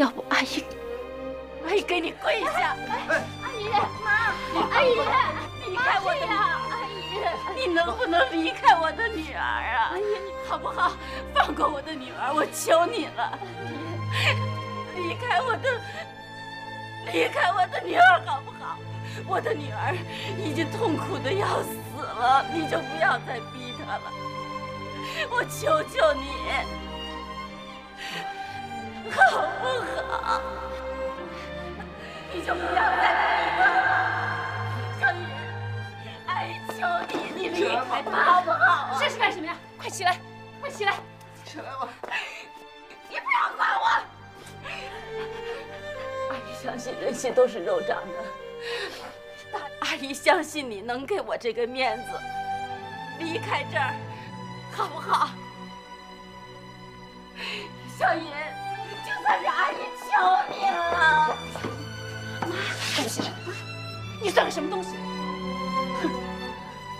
要不阿姨，阿姨给你跪下！哎，阿姨，妈，阿姨，离开我呀！阿姨，你能不能离开我的女儿啊？阿姨，好不好？放过我的女儿，我求你了！离开我的，离开我的女儿，好不好？我的女儿已经痛苦的要死了，你就不要再逼她了。我求求你，好不好？你就不要再逼她了。小雨，哎，求你，你离开她好不好？这是干什么呀？快起来，快起来！起来吧！你不要管我。阿姨相信人心都是肉长的。 阿姨相信你能给我这个面子，离开这儿，好不好？小云，就算是阿姨求你了。妈，对不起，你算个什么东西？哼！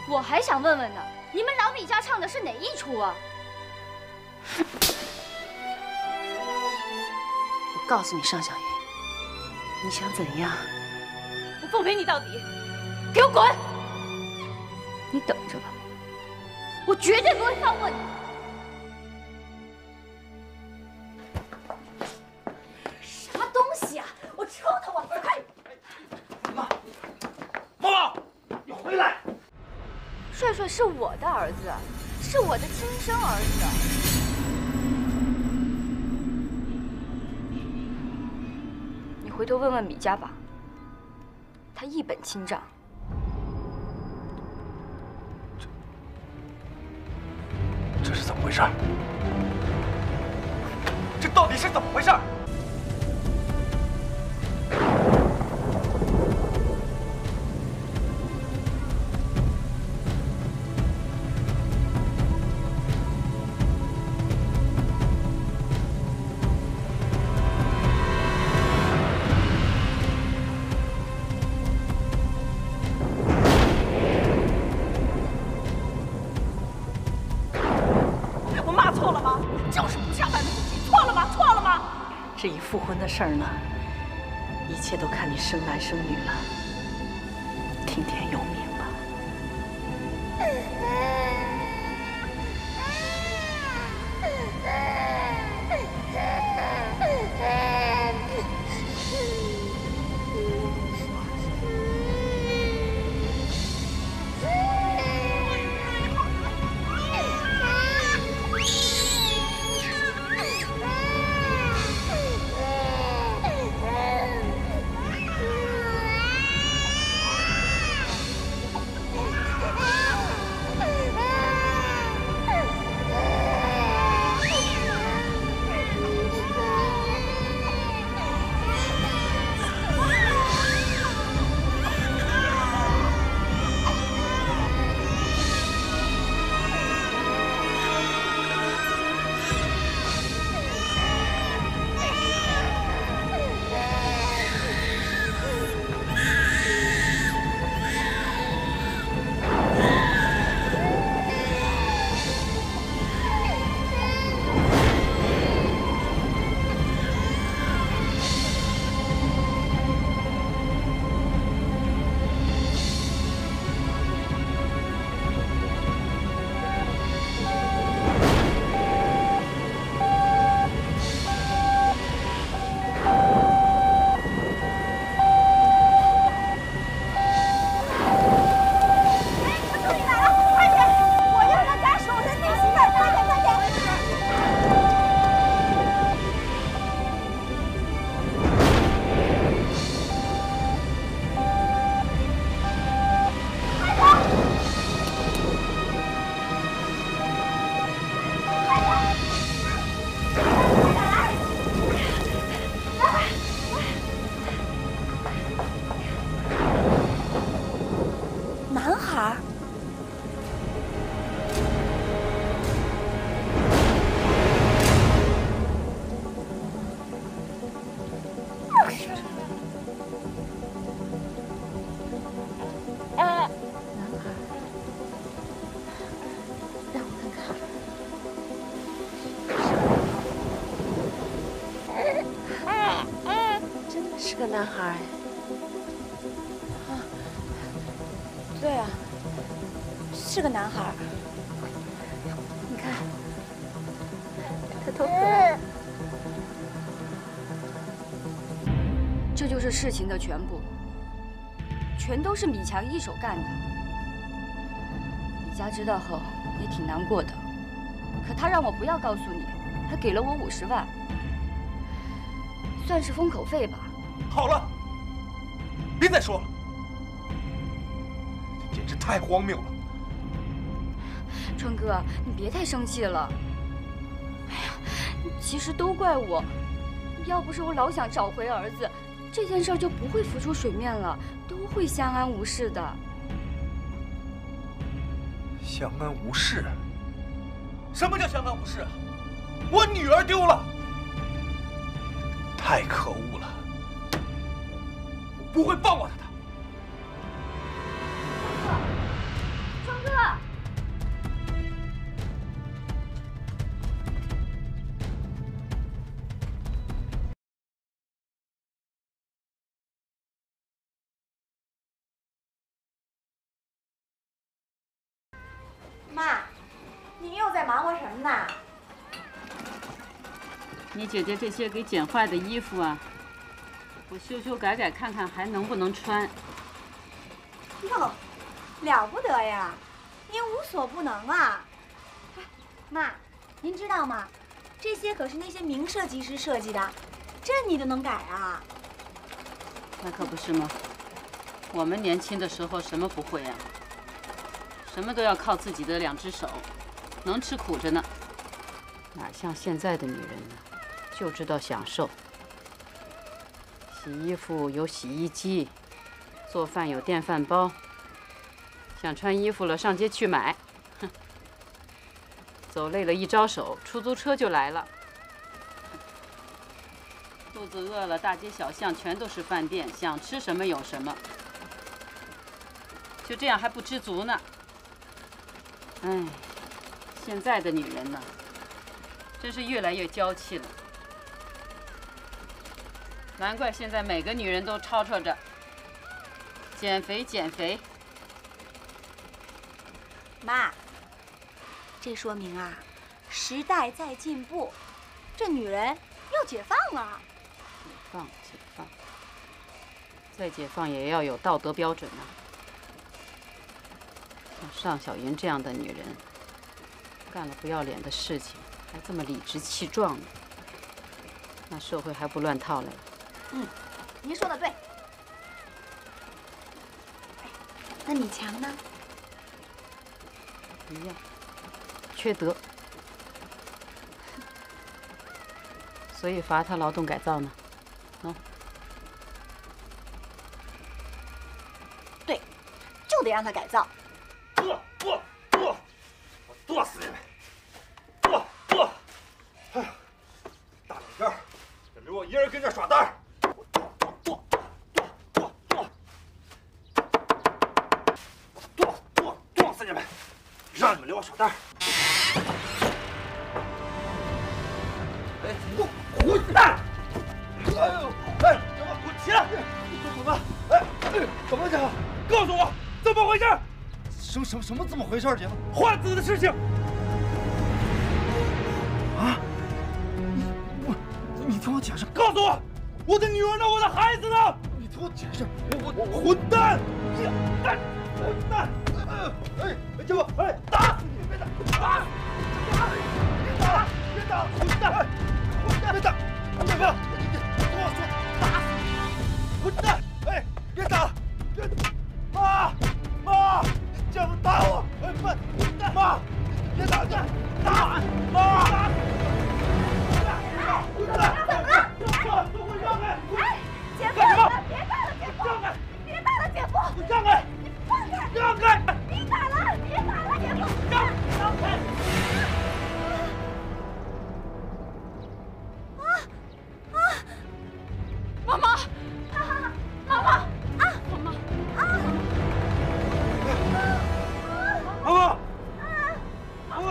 我还想问问呢，你们老米家唱的是哪一出啊？我告诉你，尚小云，你想怎样？ 奉陪你到底，给我滚！你等着吧，我绝对不会放过你。什么东西啊！我抽他！我快！妈，妈妈，你回来！帅帅是我的儿子，是我的亲生儿子。 你回头问问米家吧。 他一本清账。这是怎么回事？这到底是怎么回事？复婚的事儿呢，一切都看你生男生女了，听天由命吧。是个男孩。啊，对啊，是个男孩。你看，他头发。这就是事情的全部，全都是米强一手干的。米佳知道后也挺难过的，可他让我不要告诉你，还给了我50万。 算是封口费吧。好了，别再说了，这简直太荒谬了。川哥，你别太生气了。哎呀，其实都怪我，要不是我老想找回儿子，这件事就不会浮出水面了，都会相安无事的。相安无事？什么叫相安无事啊？我女儿丢了。 太可恶了！我不会放过他的。川哥，妈，你又在忙活什么呢？ 你姐姐这些给剪坏的衣服啊，我修修改改看看还能不能穿。哟，了不得呀，您无所不能啊！哎，妈，您知道吗？这些可是那些名设计师设计的，这你都能改啊？那可不是吗？我们年轻的时候什么不会啊？什么都要靠自己的2只手，能吃苦着呢，哪像现在的女人呢？ 就知道享受，洗衣服有洗衣机，做饭有电饭煲。想穿衣服了，上街去买。哼，走累了，一招手，出租车就来了。肚子饿了，大街小巷全都是饭店，想吃什么有什么。就这样还不知足呢。哎，现在的女人呢，真是越来越娇气了。 难怪现在每个女人都吵吵着减肥减肥。妈，这说明啊，时代在进步，这女人要解放啊！解放，解放，再解放也要有道德标准啊！像尚小云这样的女人，干了不要脸的事情，还这么理直气壮的，那社会还不乱套嘞？ 嗯，您说的对。那米强呢？一样，缺德，所以罚他劳动改造呢。喏，对，就得让他改造。剁！我剁死你们！剁！哎呀，大冷天儿，就留我一人跟这耍单儿。 让你们留我耍单！哎，给我滚蛋！哎呦，哎，给我滚起来！你滚吧！哎，怎么了，姐夫？告诉我怎么回事？什么怎么回事？姐夫，换子的事情。啊！你听我解释。告诉我，我的女儿呢？我的孩子呢？你听我解释。我混蛋！你蛋混蛋！哎，姐夫，哎。 打！别打！别打！混蛋！混蛋！别打！姐夫，你听我说，打死！混蛋！哎，别打！别！妈！妈！姐夫打我！哎，妈！混蛋！妈！别打！别打！妈！混蛋！混蛋！都给我让开！哎，姐夫，别打了，姐夫！让开！别打了，姐夫！让开！你放开！让开！别打了！别打了，姐夫！让！ 妈妈，妈妈，妈妈，妈妈，妈妈，妈妈，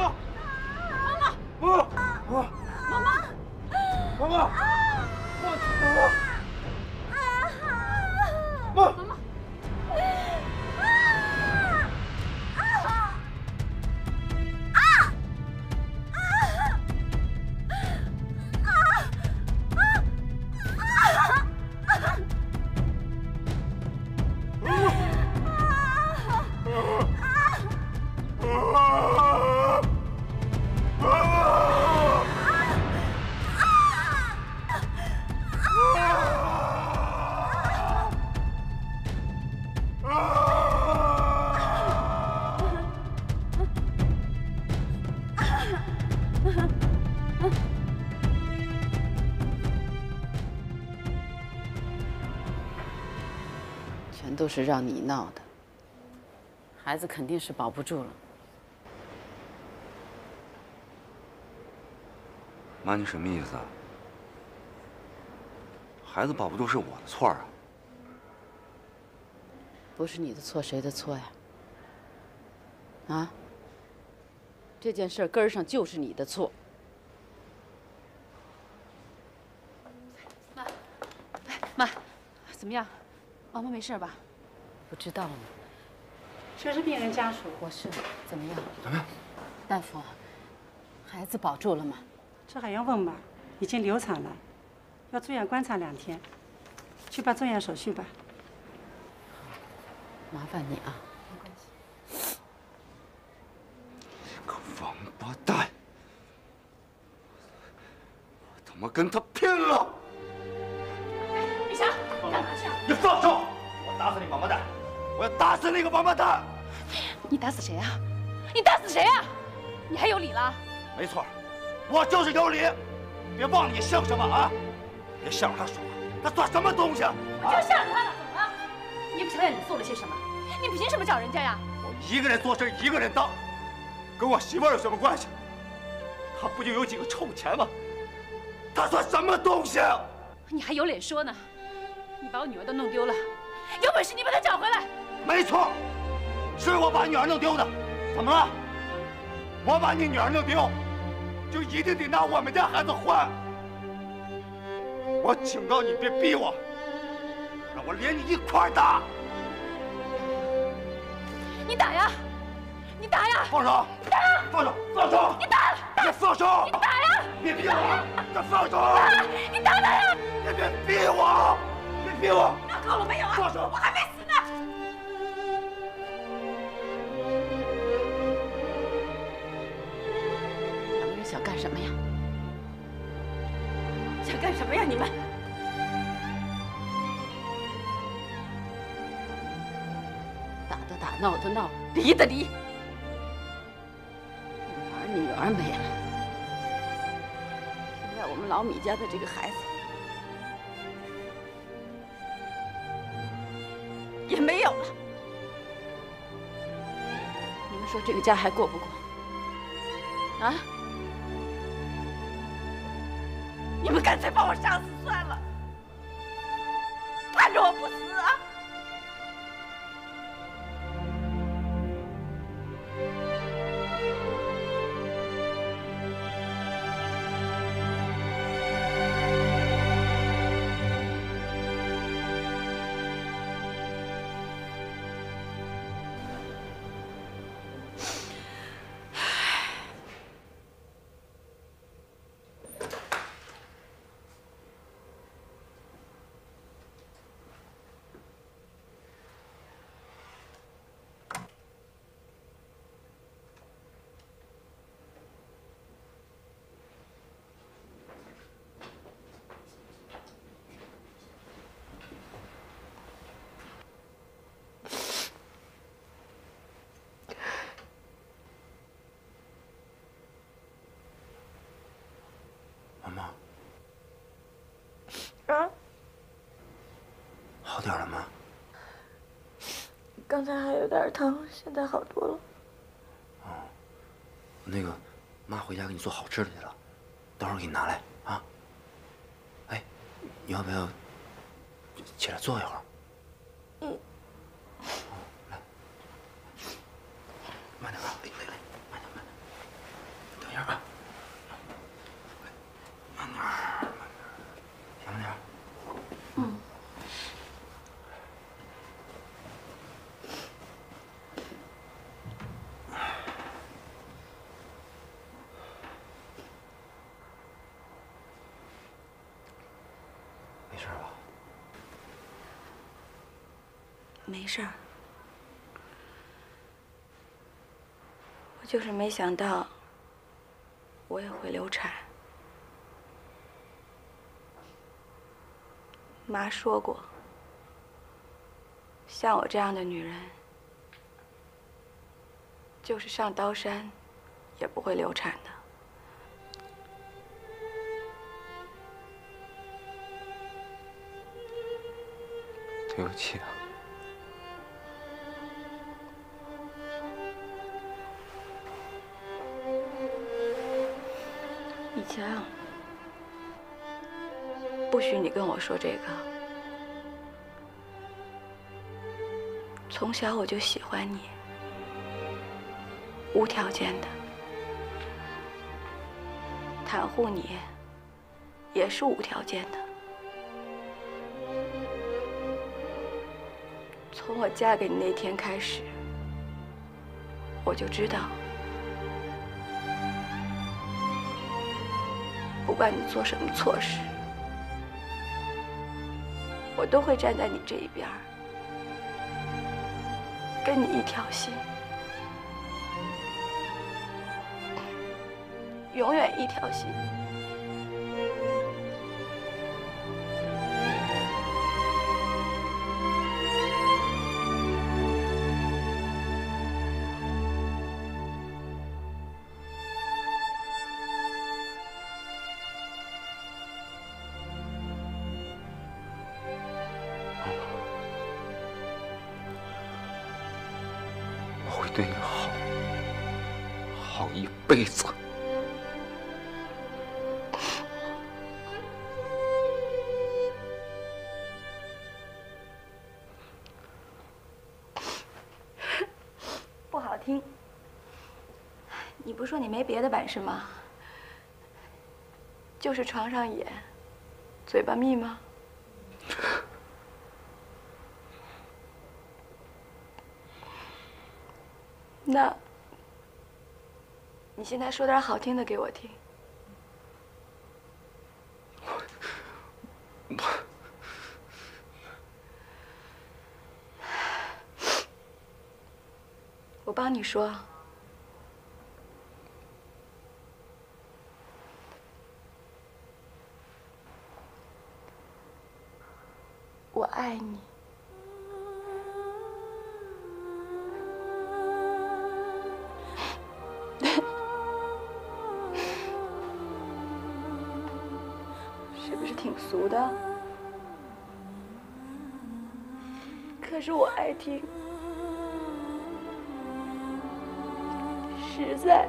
全都是让你闹的。孩子肯定是保不住了。妈，你什么意思啊？孩子保不住是我的错啊。不是你的错，谁的错呀？啊？这件事根儿上就是你的错。 妈，怎么样？妈妈没事吧？不知道呢。谁是病人家属？我是。怎么样？怎么样？大夫，孩子保住了吗？这还要问吗？已经流产了，要住院观察2天。去办住院手续吧。麻烦你啊。没关系。个王八蛋！我他妈跟他拼了！ 你放手！我打死你王八蛋！我要打死那个王八蛋！你打死谁啊？你打死谁啊？你还有理了？没错，我就是有理。别忘了你姓什么啊！别向着他说话，他算什么东西？我就向着他了，怎么了？你不承认你做了些什么？你凭什么找人家呀？我一个人做事一个人当，跟我媳妇有什么关系？她不就有几个臭钱吗？她算什么东西？你还有脸说呢？ 你把我女儿都弄丢了，有本事你把她找回来。没错，是我把女儿弄丢的。怎么了？我把你女儿弄丢，就一定得拿我们家孩子换？我警告你，别逼我，让我连你一块打。你打呀！你打呀！放手！你打呀！放手！放手！你打！别放手！你打呀！别逼我！再放手！你打他呀！你别逼我！ 别我！那够了没有啊？放手！我还没死呢！两个人想干什么呀？想干什么呀？你们！打的打，闹的闹，离的离。女儿没了，现在我们老米家的这个孩子。 也没有了，你们说这个家还过不过？啊！你们干脆把我杀死算了，盼着我不死啊！啊，好点了吗？刚才还有点疼，现在好多了。哦，那个，妈回家给你做好吃的去了，等会儿给你拿来啊。哎，你要不要起来坐一会儿？嗯。哦，来，慢点啊，来，慢点，等一下啊。 没事儿，我就是没想到我也会流产。妈说过，像我这样的女人，就是上刀山也不会流产的。 对不起啊，强，不许你跟我说这个。从小我就喜欢你，无条件的。袒护你，也是无条件的。从我嫁给你那天开始，我就知道。 不管你做什么错事，我都会站在你这一边，跟你一条心，永远一条心。对你好，好一辈子。不好听。你不说你没别的本事吗？就是床上野，嘴巴密吗？ 那，你现在说点好听的给我听。我帮你说。我爱你。 俗的，可是我爱听，实在。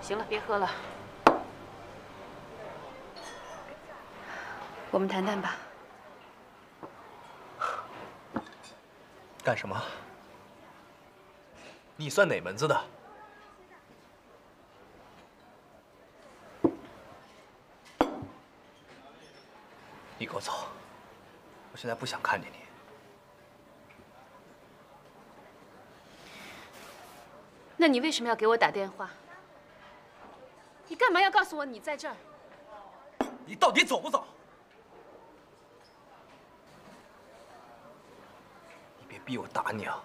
行了，别喝了，我们谈谈吧。干什么？你算哪门子的？你给我走！我现在不想看见你。 那你为什么要给我打电话？ 你干嘛要告诉我你在这儿？你到底走不走？你别逼我打你啊！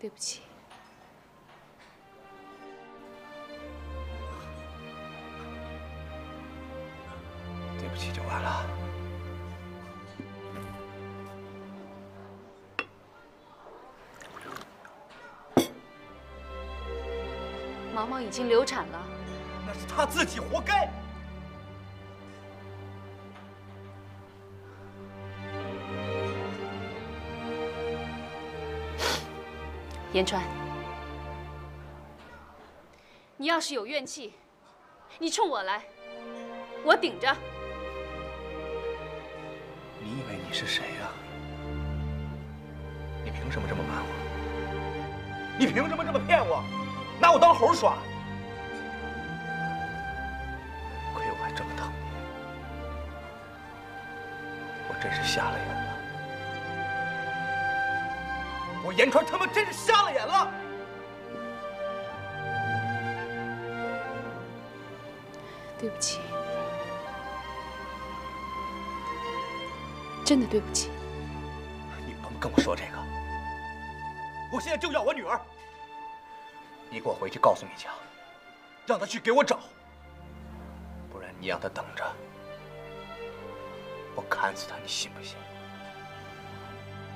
对不起。 毛毛已经流产了，那是她自己活该。言川，你要是有怨气，你冲我来，我顶着。你以为你是谁呀？你凭什么这么瞒我？你凭什么这么骗我？拿我当猴耍？亏我还这么疼你，我真是瞎了眼了。我严川他们真是瞎了眼了。 对不起，真的对不起。你甭跟我说这个，我现在正要我女儿。你给我回去告诉米强，让他去给我找，不然你让他等着，我砍死他，你信不信？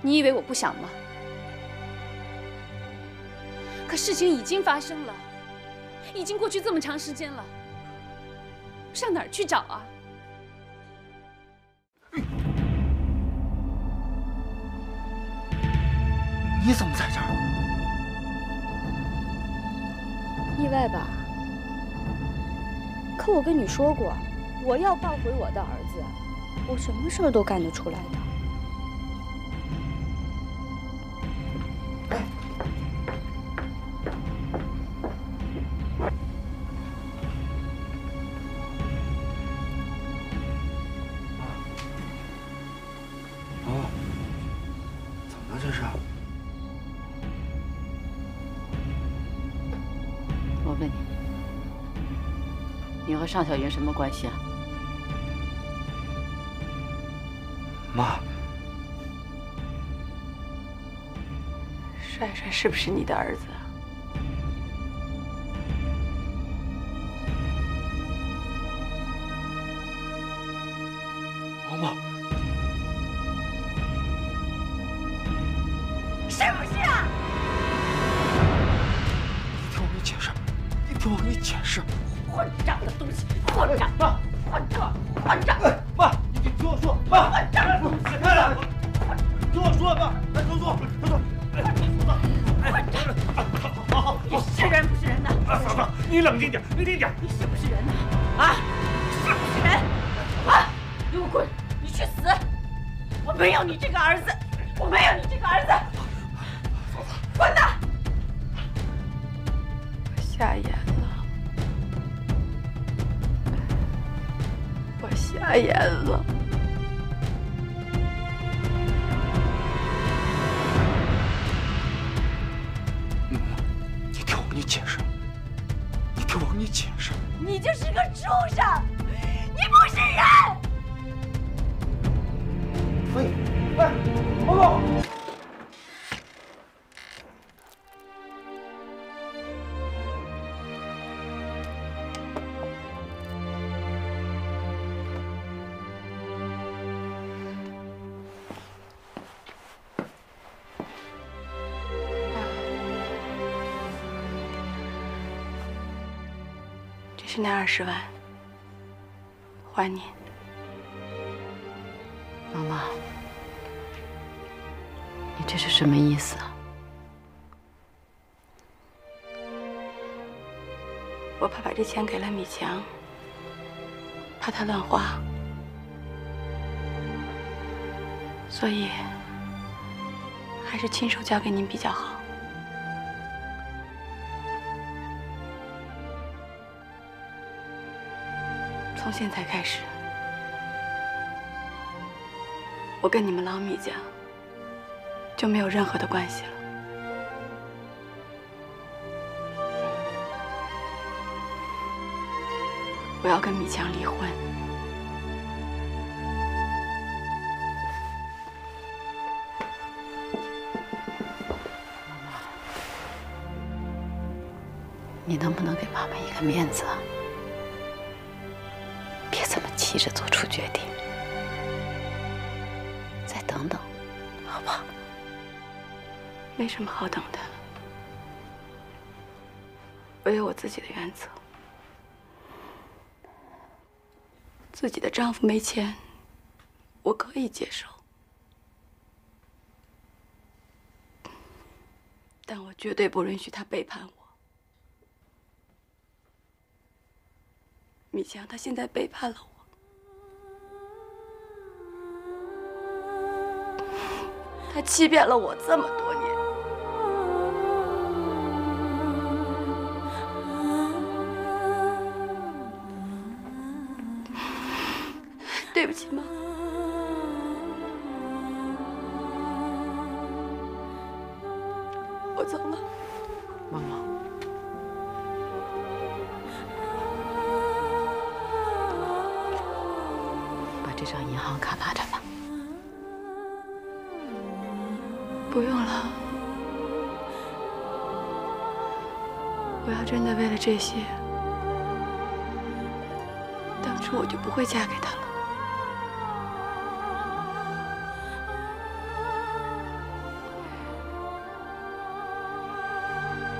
你以为我不想吗？可事情已经发生了，已经过去这么长时间了。 上哪儿去找啊？你怎么在这儿？意外吧？可我跟你说过，我要抱回我的儿子，我什么事儿都干得出来的。哎。 和尚小云什么关系啊？妈，帅帅是不是你的儿子啊？毛毛，是不是啊？你听我给你解释，你听我给你解释。 混账的东西！混账！妈！混账！混账！妈，你听我说，妈！混账！你听我说，妈！来，都坐，都坐。混账！好好，你是人不是人呐？嫂子，你冷静点，冷静点。你是不是人呐？啊？是不是人？啊！给我滚！你去死！我没有你这个儿子！我没有你这个儿子！嫂子，滚呐！夏言。 瞎眼了！你听我给你解释，你听我给你解释，你就是个畜生，你不是人！喂喂，报告！是那20万，还你。毛毛，你这是什么意思啊？我怕把这钱给了米强，怕他乱花，所以还是亲手交给您比较好。 从现在开始，我跟你们老米家就没有任何的关系了。我要跟米强离婚。妈妈，你能不能给妈妈一个面子啊？ 急着做出决定，再等等，好不好？没什么好等的，我有我自己的原则。自己的丈夫没钱，我可以接受，但我绝对不允许他背叛我。米强他现在背叛了我，他欺骗了我这么多年。 对不起，妈，我走了。妈妈，把这张银行卡拿着吧。不用了，我要真的为了这些，当初我就不会嫁给他了。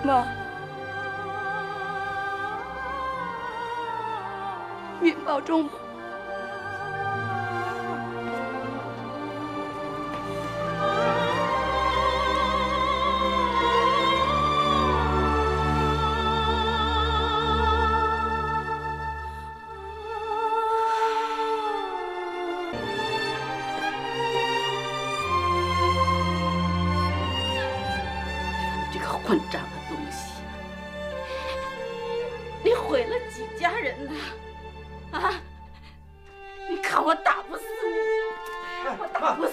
妈，您保重吧。你这个混账！ 没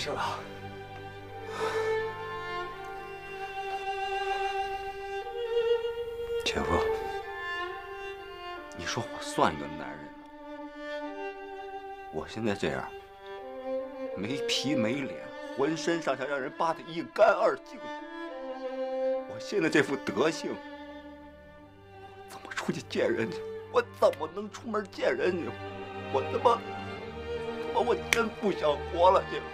事吧？姐夫，你说我算个男人吗？我现在这样，没皮没脸，浑身上下让人扒得一干二净。我现在这副德性，怎么出去见人去？我怎么能出门见人去？我他妈，我真不想活了，姐夫。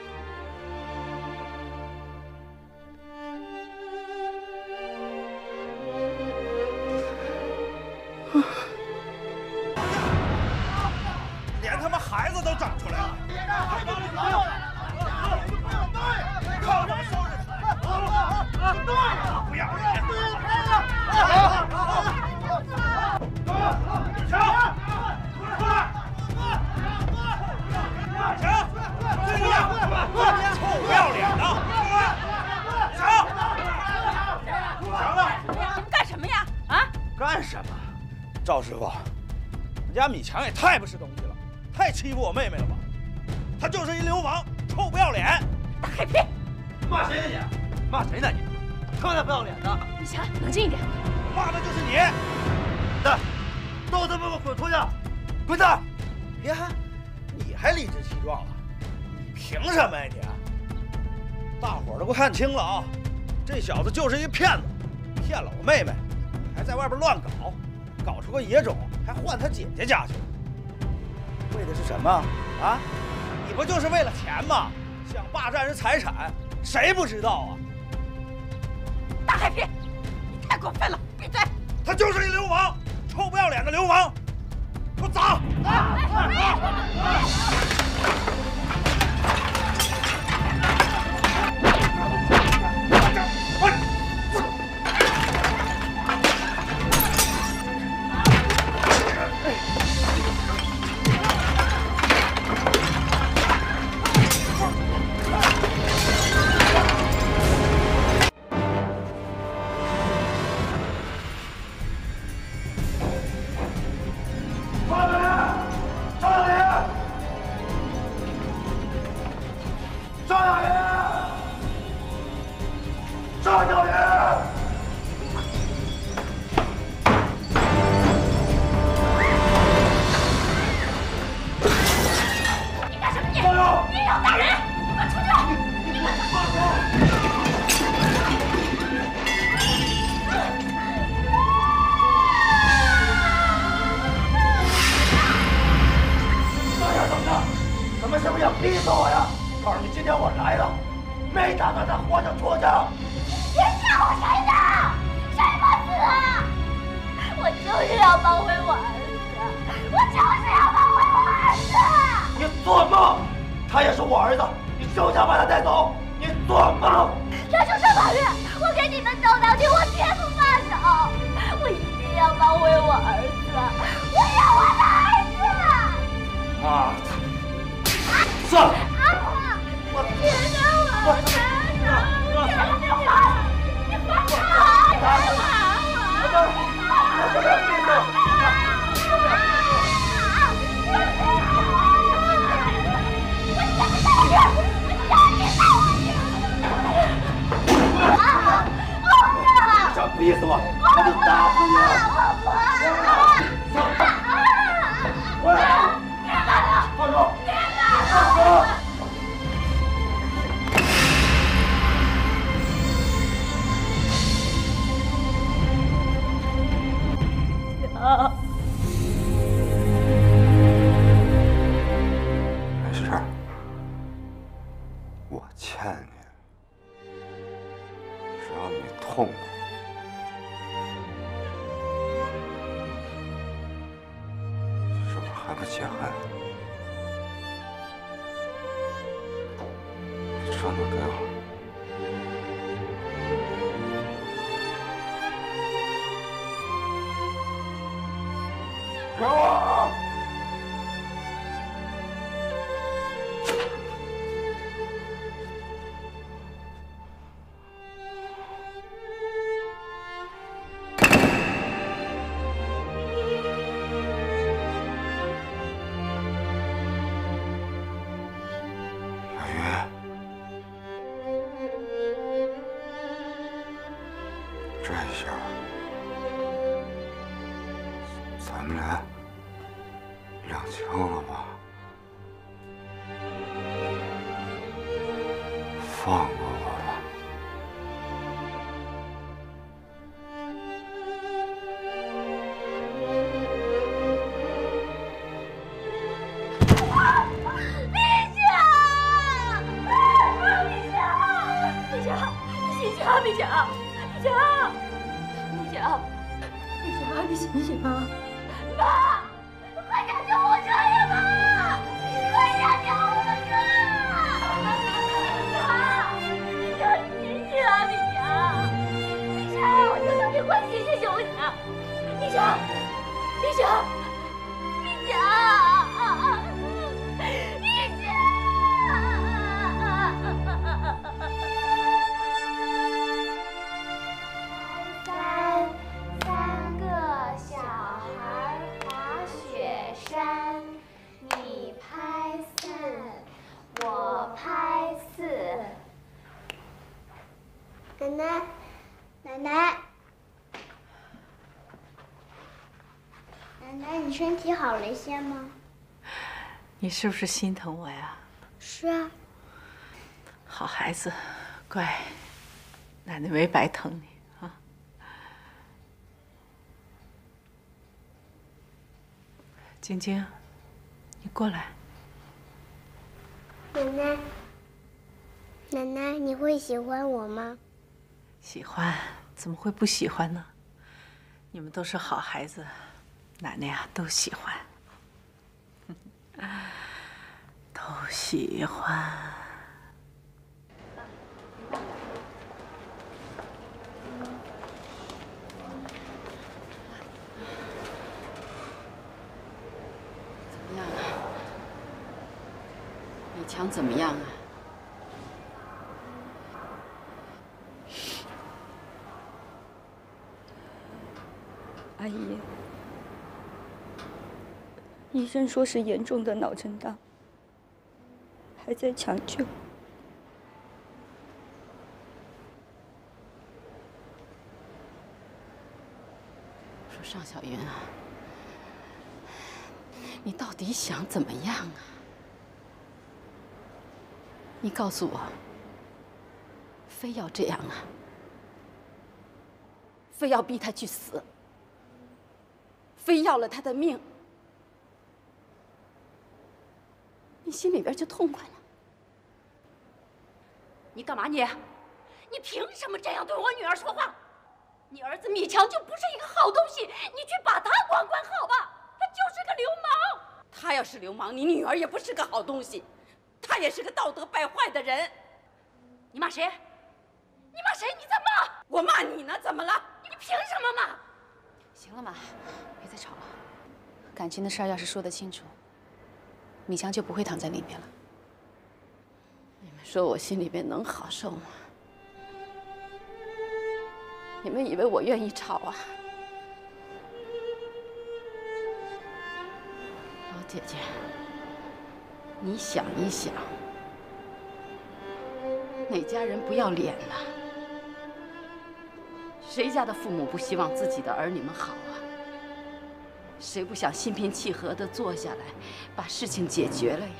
米强也太不是东西了，太欺负我妹妹了吧？他就是一流氓，臭不要脸，大海屁！骂谁呢你？骂谁呢你？他妈不要脸的！米强，冷静一点。骂的就是你！滚蛋！都他妈给我滚出去！滚蛋！呀，你还理直气壮了？你凭什么呀你？大伙儿都看清了啊，这小子就是一骗子，骗了我妹妹，还在外边乱搞，搞出个野种。 还换他姐姐家去了，为的是什么啊？你不就是为了钱吗？想霸占人财产，谁不知道啊？大海屁，你太过分了！闭嘴！他就是一流氓，臭不要脸的流氓，逼死我呀！告诉你，今天我来了，没打算再活着出去。别吓唬谁呢？谁怕死啊？我就是要抱回我儿子，我就是要抱回我儿子！你做梦！他也是我儿子，你休想把他带走！你做梦！上诉上法院，我给你们斗到底，我绝不罢手！我一定要抱回我儿子，我要我的儿子！啊！ 是阿婆，我别打我，别打我，别打我！你别打我，别打我！别打我！ 身体好了一些吗？你是不是心疼我呀？是啊。好孩子，乖，奶奶没白疼你啊。晶晶，你过来。奶奶，奶奶，你会喜欢我吗？喜欢，怎么会不喜欢呢？你们都是好孩子。 奶奶呀，都喜欢，都喜欢。怎么样啊？美强怎么样啊？阿姨。 医生说是严重的脑震荡，还在抢救。说尚小云啊，你到底想怎么样啊？你告诉我，非要这样啊？非要逼他去死？非要了他的命？你心里边就痛快了。你干嘛你？你凭什么这样对我女儿说话？你儿子米强就不是一个好东西，你去把他管好吧，他就是个流氓。他要是流氓，你女儿也不是个好东西，他也是个道德败坏的人。你骂谁？你骂谁？你在骂我？骂你呢？怎么了？你凭什么骂？行了，妈，别再吵了。感情的事儿要是说得清楚，米强就不会躺在里面了。你们说我心里边能好受吗？你们以为我愿意吵啊？老姐姐，你想一想，哪家人不要脸呢？谁家的父母不希望自己的儿女们好啊？谁不想心平气和地坐下来，把事情解决了呀？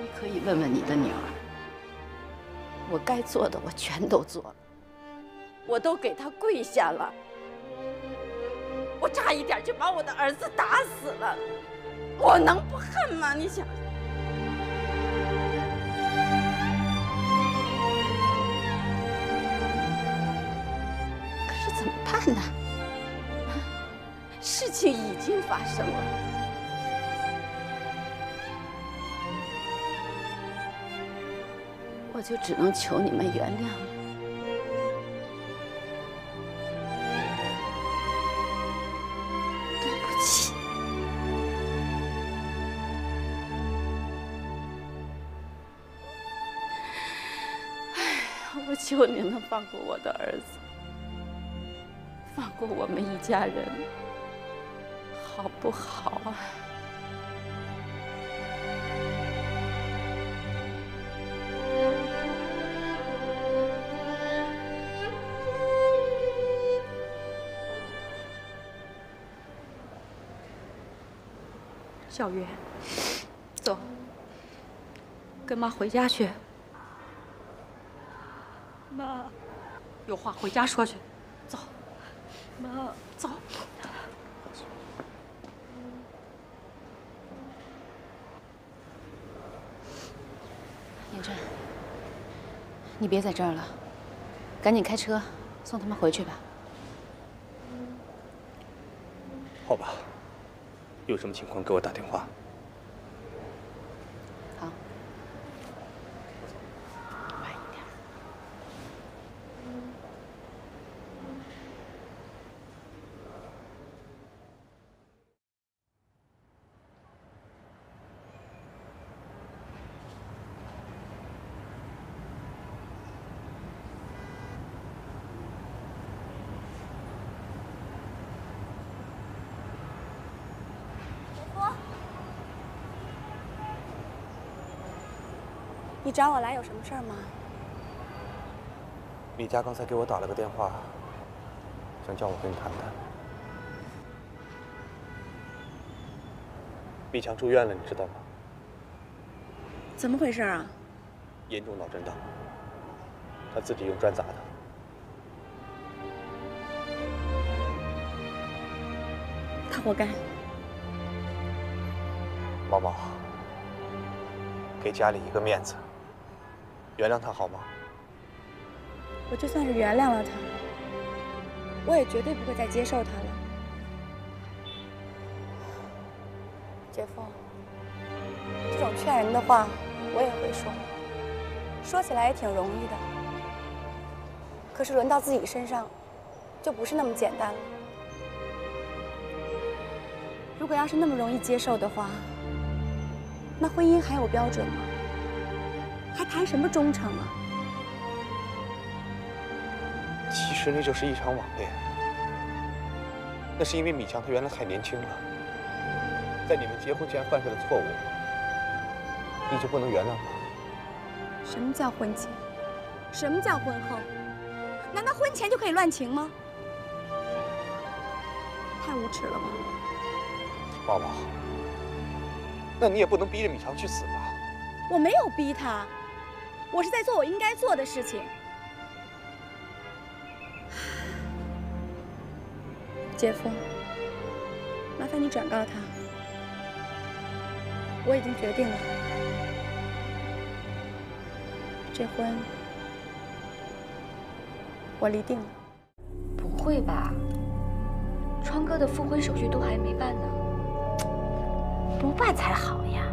你可以问问你的女儿，我该做的我全都做了。我都给他跪下了，我差一点就把我的儿子打死了，我能不恨吗？你想？可是怎么办呢？事情已经发生了，我就只能求你们原谅了。我求你们放过我的儿子，放过我们一家人，好不好啊？小月，走，跟妈回家去。妈，有话回家说去，走。妈，走。严真，你别在这儿了，赶紧开车送他们回去吧。好吧，有什么情况给我打电话。你找我来有什么事儿吗？米佳刚才给我打了个电话，想叫我跟你谈谈。米强住院了，你知道吗？怎么回事啊？严重脑震荡，他自己用砖砸的。他活该。毛毛，给家里一个面子。原谅他好吗？我就算是原谅了他，我也绝对不会再接受他了。姐夫，这种劝人的话我也会说，说起来也挺容易的，可是轮到自己身上就不是那么简单了。如果要是那么容易接受的话，那婚姻还有标准吗？还谈什么忠诚啊？其实那就是一场网恋。那是因为米强他原来太年轻了，在你们结婚前犯下的错误，你就不能原谅他？什么叫婚前？什么叫婚后？难道婚前就可以乱情吗？太无耻了吧！宝宝，那你也不能逼着米强去死吧？我没有逼他，我是在做我应该做的事情。姐夫，麻烦你转告他，我已经决定了，这婚我离定了。不会吧？川哥的复婚手续都还没办呢，不办才好呀，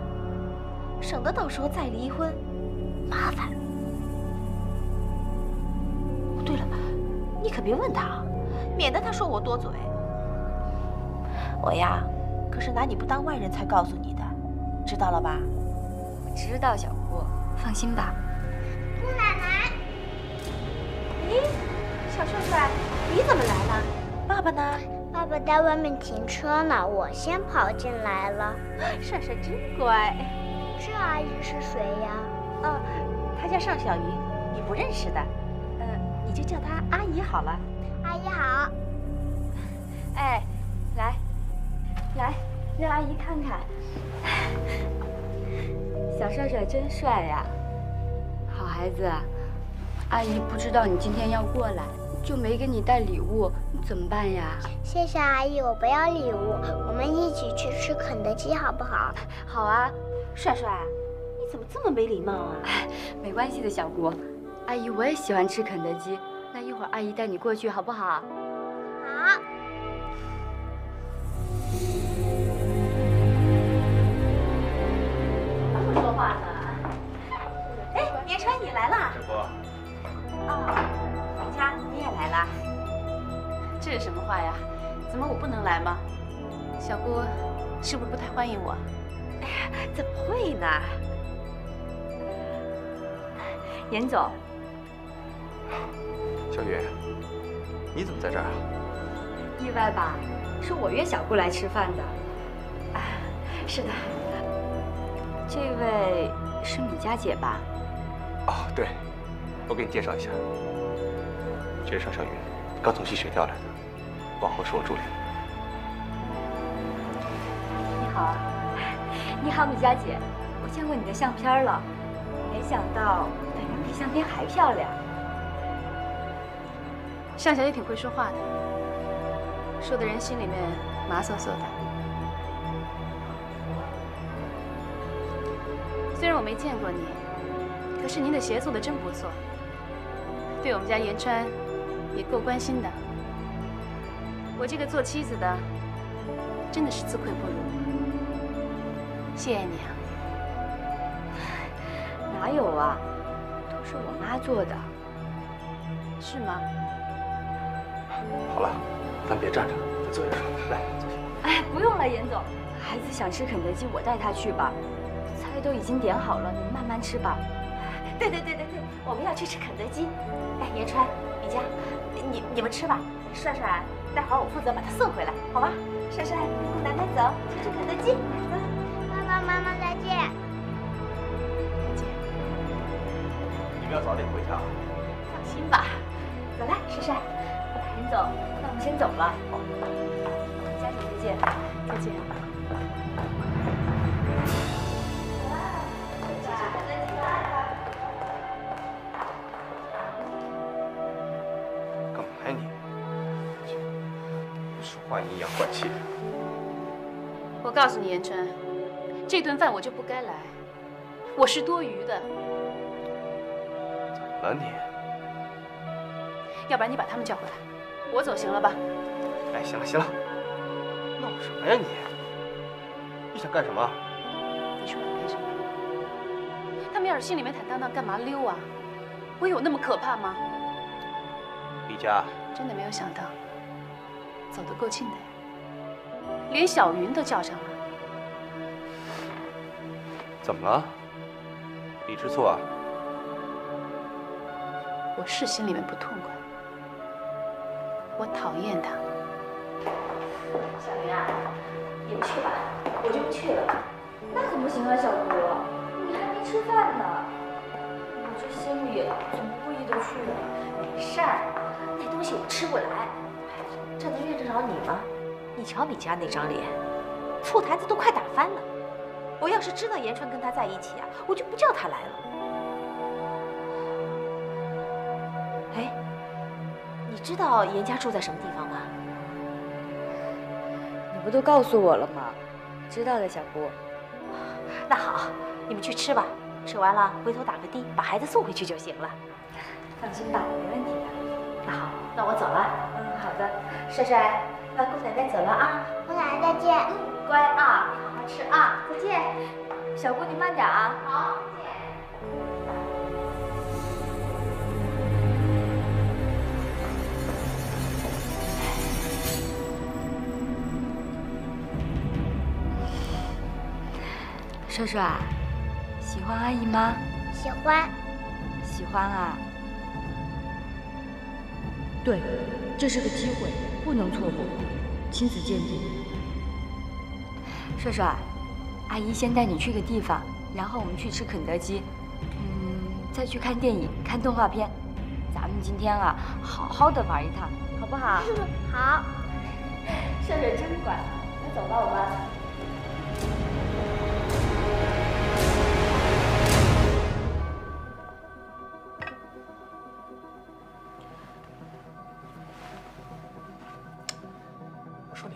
省得到时候再离婚麻烦。对了，你可别问他啊，免得他说我多嘴。我呀，可是拿你不当外人才告诉你的。 知道了吧？知道，小姑，放心吧。姑奶奶，咦，小帅帅，你怎么来了？爸爸呢？爸爸在外面停车呢，我先跑进来了。帅帅真乖。这阿姨是谁呀？哦，她叫尚小云，你不认识的，你就叫她阿姨好了。阿姨好。哎，来，来，让阿姨看看。 小帅帅真帅呀！好孩子，阿姨不知道你今天要过来，就没给你带礼物，你怎么办呀？谢谢阿姨，我不要礼物，我们一起去吃肯德基好不好？好啊，帅帅，你怎么这么没礼貌啊？没关系的，小姑，阿姨我也喜欢吃肯德基，那一会儿阿姨带你过去好不好？好。 说话呢？哎，年川，你来啦！小波。哦，李佳，你也来啦？这是什么话呀？怎么我不能来吗？小姑是不是不太欢迎我？哎呀，怎么会呢？严总。小雨，你怎么在这儿啊？意外吧？是我约小姑来吃饭的。啊，是的。 这位是米佳姐吧？哦，对，我给你介绍一下，这是尚小云，刚从西学调来的，往后是我助理。你好，你好，米佳姐，我见过你的相片了，没想到本人比相片还漂亮。尚小姐挺会说话的，说的人心里面麻嗖嗖的。 虽然我没见过你，可是您的鞋做的真不错，对我们家言川也够关心的。我这个做妻子的，真的是自愧不如。谢谢你啊！哪有啊，都是我妈做的，是吗？好了，咱别站着，咱坐下说，来坐下。哎，不用了，严总，孩子想吃肯德基，我带他去吧。 菜都已经点好了，你们慢慢吃吧。对对对对对，我们要去吃肯德基。哎，言川、米佳，你们吃吧。帅帅，待会儿我负责把他送回来，好吗？帅帅，跟奶奶走，去吃肯德基。走，爸爸妈妈再见。再见。你们要早点回家。放心吧。走了，帅帅，严总，那我们先走了。佳姐，再见。再见。 怪阴阳怪气！我告诉你，言川，这顿饭我就不该来，我是多余的。怎么了你？要不然你把他们叫回来，我走行了吧？哎，行了行了，闹什么呀你？你想干什么？你说我干什么？他们要是心里面坦荡荡，干嘛溜啊？我有那么可怕吗？李佳，真的没有想到。 走得够近的呀，连小云都叫上了。怎么了？你吃醋啊？我是心里面不痛快，我讨厌他。小云啊，你们去吧，我就不去了。那怎么行啊，小姑，你还没吃饭呢。我这心里怎么故意的去呢？没事儿，那东西我吃不来。 这能怨得着你吗？你瞧米佳那张脸，醋坛子都快打翻了。我要是知道言川跟他在一起啊，我就不叫他来了。哎，你知道严家住在什么地方吗？你不都告诉我了吗？知道的，小姑。那好，你们去吃吧，吃完了回头打个的，把孩子送回去就行了。放心吧，没问题的。那好，那我走了。嗯，好的，帅帅，那姑奶奶走了啊。姑奶奶再见。嗯，乖啊，好好吃啊，再见。小姑你慢点啊。好，再见。 帅帅，喜欢阿姨吗？喜欢。喜欢啊！对，这是个机会，不能错过，亲子鉴定。帅帅，阿姨先带你去个地方，然后我们去吃肯德基，再去看电影、看动画片。咱们今天啊，好好的玩一趟，好不好？好。帅帅真乖，那走吧，我们。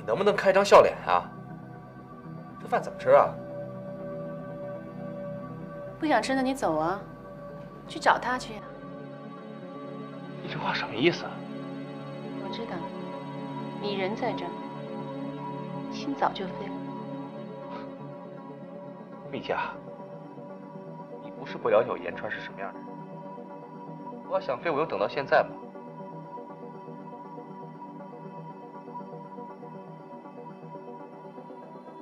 能不能开张笑脸啊？这饭怎么吃啊？不想吃，那你走啊，去找他去呀。你这话什么意思啊？我知道，你人在这儿，心早就飞了。蜜佳，你不是不了解我言川是什么样的人。我要想飞，我用等到现在吗？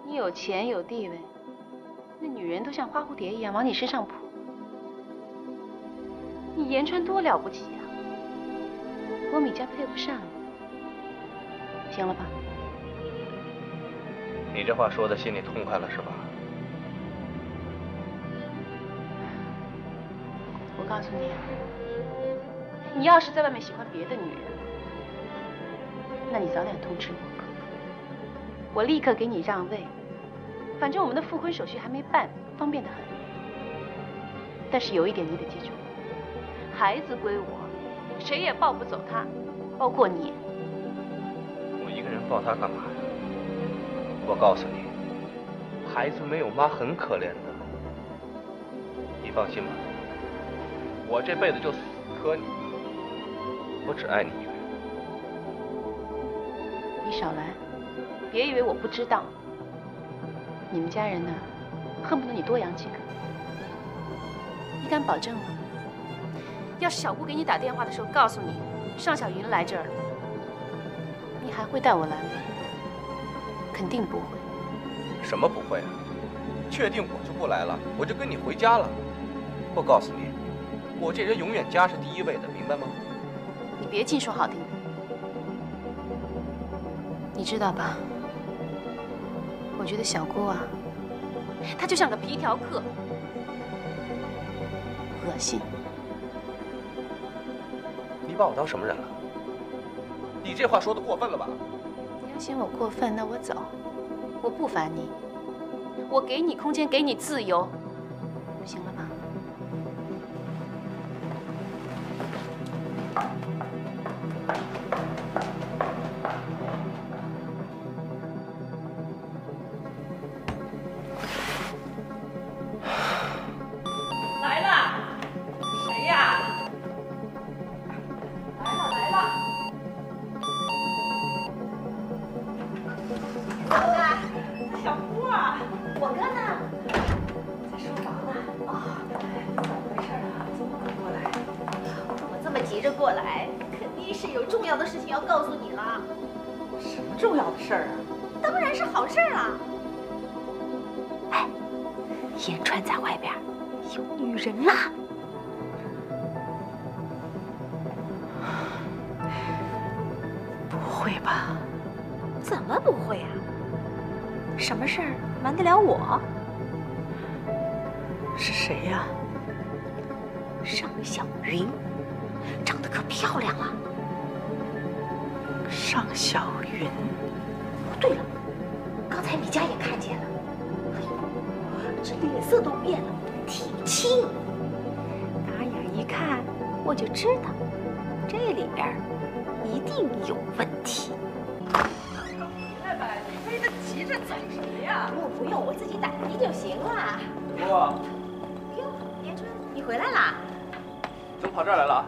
你有钱有地位，那女人都像花蝴蝶一样往你身上扑。你言川多了不起啊，我米家配不上你，行了吧？你这话说的心里痛快了是吧？我告诉你啊，你要是在外面喜欢别的女人，那你早点通知我，我立刻给你让位。 反正我们的复婚手续还没办，方便得很。但是有一点你得记住，孩子归我，谁也抱不走他，包括你。我一个人抱他干嘛呀？我告诉你，孩子没有妈很可怜的。你放心吧，我这辈子就死磕你，我只爱你一个人。你少来，别以为我不知道。 你们家人呢，恨不得你多养几个。你敢保证吗？要是小姑给你打电话的时候告诉你尚小云来这儿了，你还会带我来吗？肯定不会。什么不会啊？确定我就不来了，我就跟你回家了。我告诉你，我这人永远家是第一位的，明白吗？你别尽说好听的。你知道吧？ 我觉得小姑啊，她就像个皮条客，恶心。你把我当什么人了？你这话说的过分了吧？你要嫌我过分，那我走，我不烦你，我给你空间，给你自由，行了吧？ 急着走什么呀？啊？不用，我自己打的就行了。哇！哟，连春，你回来啦？怎么跑这儿来了？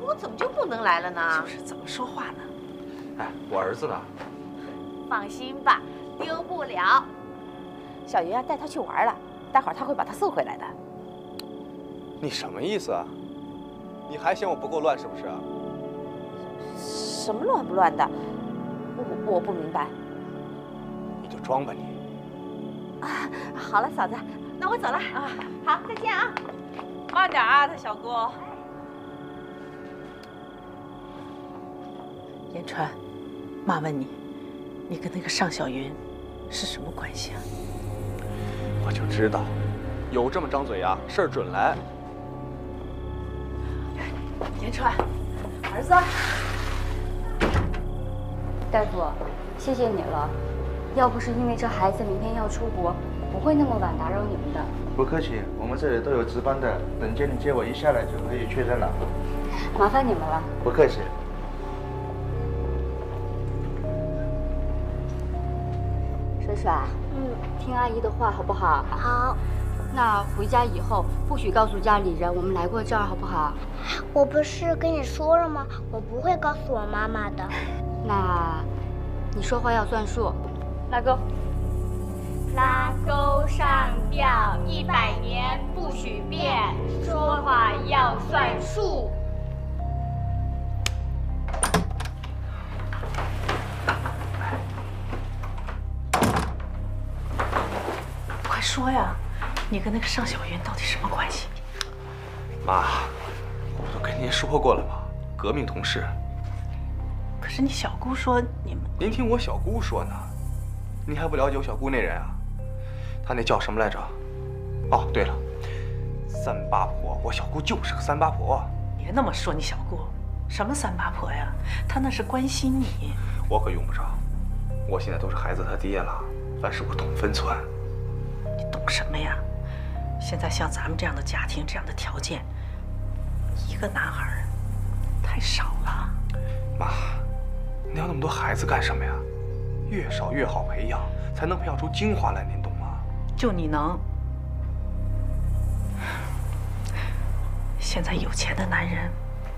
我怎么就不能来了呢？就是怎么说话呢？哎，我儿子呢？放心吧，丢不了。小云要带他去玩了，待会儿他会把他送回来的。你什么意思啊？你还嫌我不够乱是不是啊？什么乱不乱的？我不明白。 就装吧你！啊，好了，嫂子，那我走了啊。好，再见啊！慢点啊，他小姑。言川，妈问你，你跟那个尚小云是什么关系啊？我就知道，有这么张嘴呀，事儿准来。言川，儿子，大夫，谢谢你了。 要不是因为这孩子明天要出国，不会那么晚打扰你们的。不客气，我们这里都有值班的，等经理接我一下来就可以确认了。麻烦你们了。不客气。水水，听阿姨的话好不好？好。那回家以后不许告诉家里人我们来过这儿，好不好？我不是跟你说了吗？我不会告诉我妈妈的。那，你说话要算数。 拉钩，拉钩上吊100年不许变，说话要算数。快说呀，你跟那个尚小云到底什么关系？妈，我都跟您说过了吧，革命同事。可是你小姑说你们……您听我小姑说呢。 您还不了解我小姑那人啊？她那叫什么来着？哦，对了，三八婆，我小姑就是个三八婆。别那么说你小姑，什么三八婆呀？她那是关心你。我可用不着，我现在都是孩子他爹了，凡事我懂分寸。你懂什么呀？现在像咱们这样的家庭，这样的条件，一个男孩太少了。妈，你要那么多孩子干什么呀？ 越少越好培养，才能培养出精华来，您懂吗？就你能。现在有钱的男人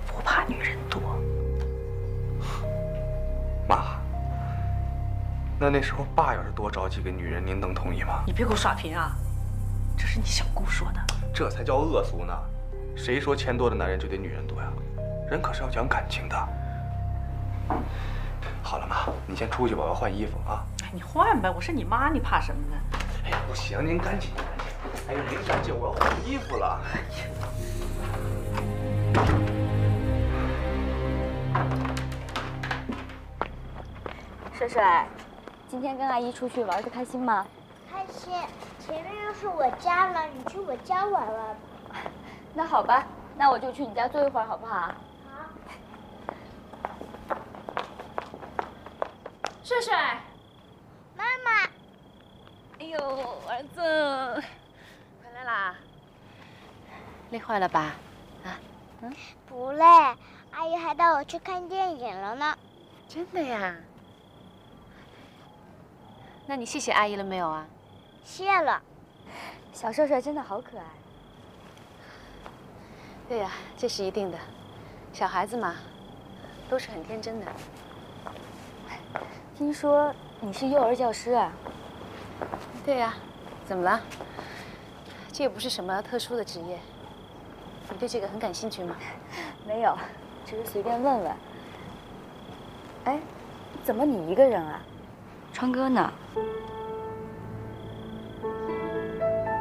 不怕女人多。妈，那时候爸要是多找几个女人，您能同意吗？你别给我耍贫啊！这是你小姑说的。这才叫恶俗呢！谁说钱多的男人就得女人多呀？人可是要讲感情的。 好了，妈，你先出去吧，我要换衣服啊。哎，你换呗，我是你妈，你怕什么呢？哎呀，不行，您赶紧，哎呀，您赶紧，我要换衣服了。水水，今天跟阿姨出去玩的开心吗？开心，前面又是我家了，你去我家玩玩吧。那好吧，那我就去你家坐一会儿，好不好？ 水水，妈妈，哎呦，儿子，回来啦！累坏了吧？啊，嗯，不累，阿姨还带我去看电影了呢。真的呀？那你谢谢阿姨了没有啊？谢了。小帅帅真的好可爱。对呀，这是一定的。小孩子嘛，都是很天真的。 听说你是幼儿教师啊？对呀，怎么了？这也不是什么特殊的职业。你对这个很感兴趣吗？没有，只是随便问问。哎，怎么你一个人啊？川哥呢？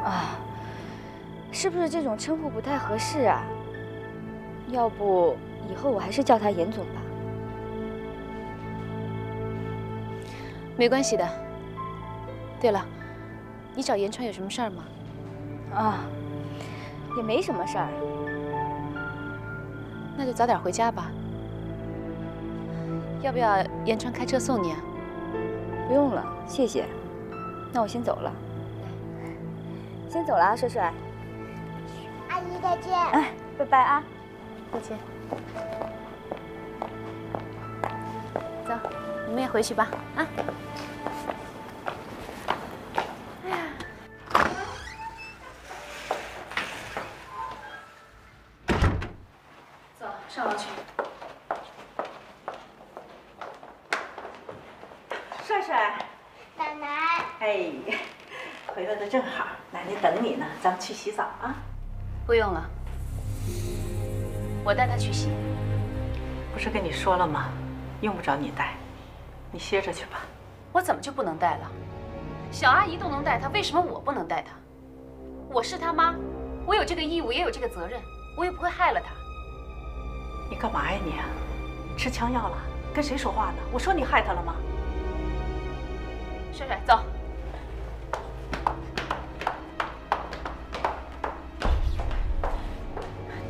啊，是不是这种称呼不太合适啊？要不以后我还是叫他严总吧。 没关系的。对了，你找言川有什么事儿吗？啊，也没什么事儿。那就早点回家吧。要不要言川开车送你啊？不用了，谢谢。那我先走了。先走了啊，帅帅。阿姨再见。哎，拜拜啊。再见。走，你们也回去吧。啊。嘿，回来的正好，奶奶等你呢，咱们去洗澡啊。不用了，我带她去洗。不是跟你说了吗？用不着你带，你歇着去吧。我怎么就不能带了？小阿姨都能带她，为什么我不能带她？我是她妈，我有这个义务，也有这个责任，我又不会害了她。你干嘛呀你？吃枪药了？跟谁说话呢？我说你害她了吗？ 帅帅，走。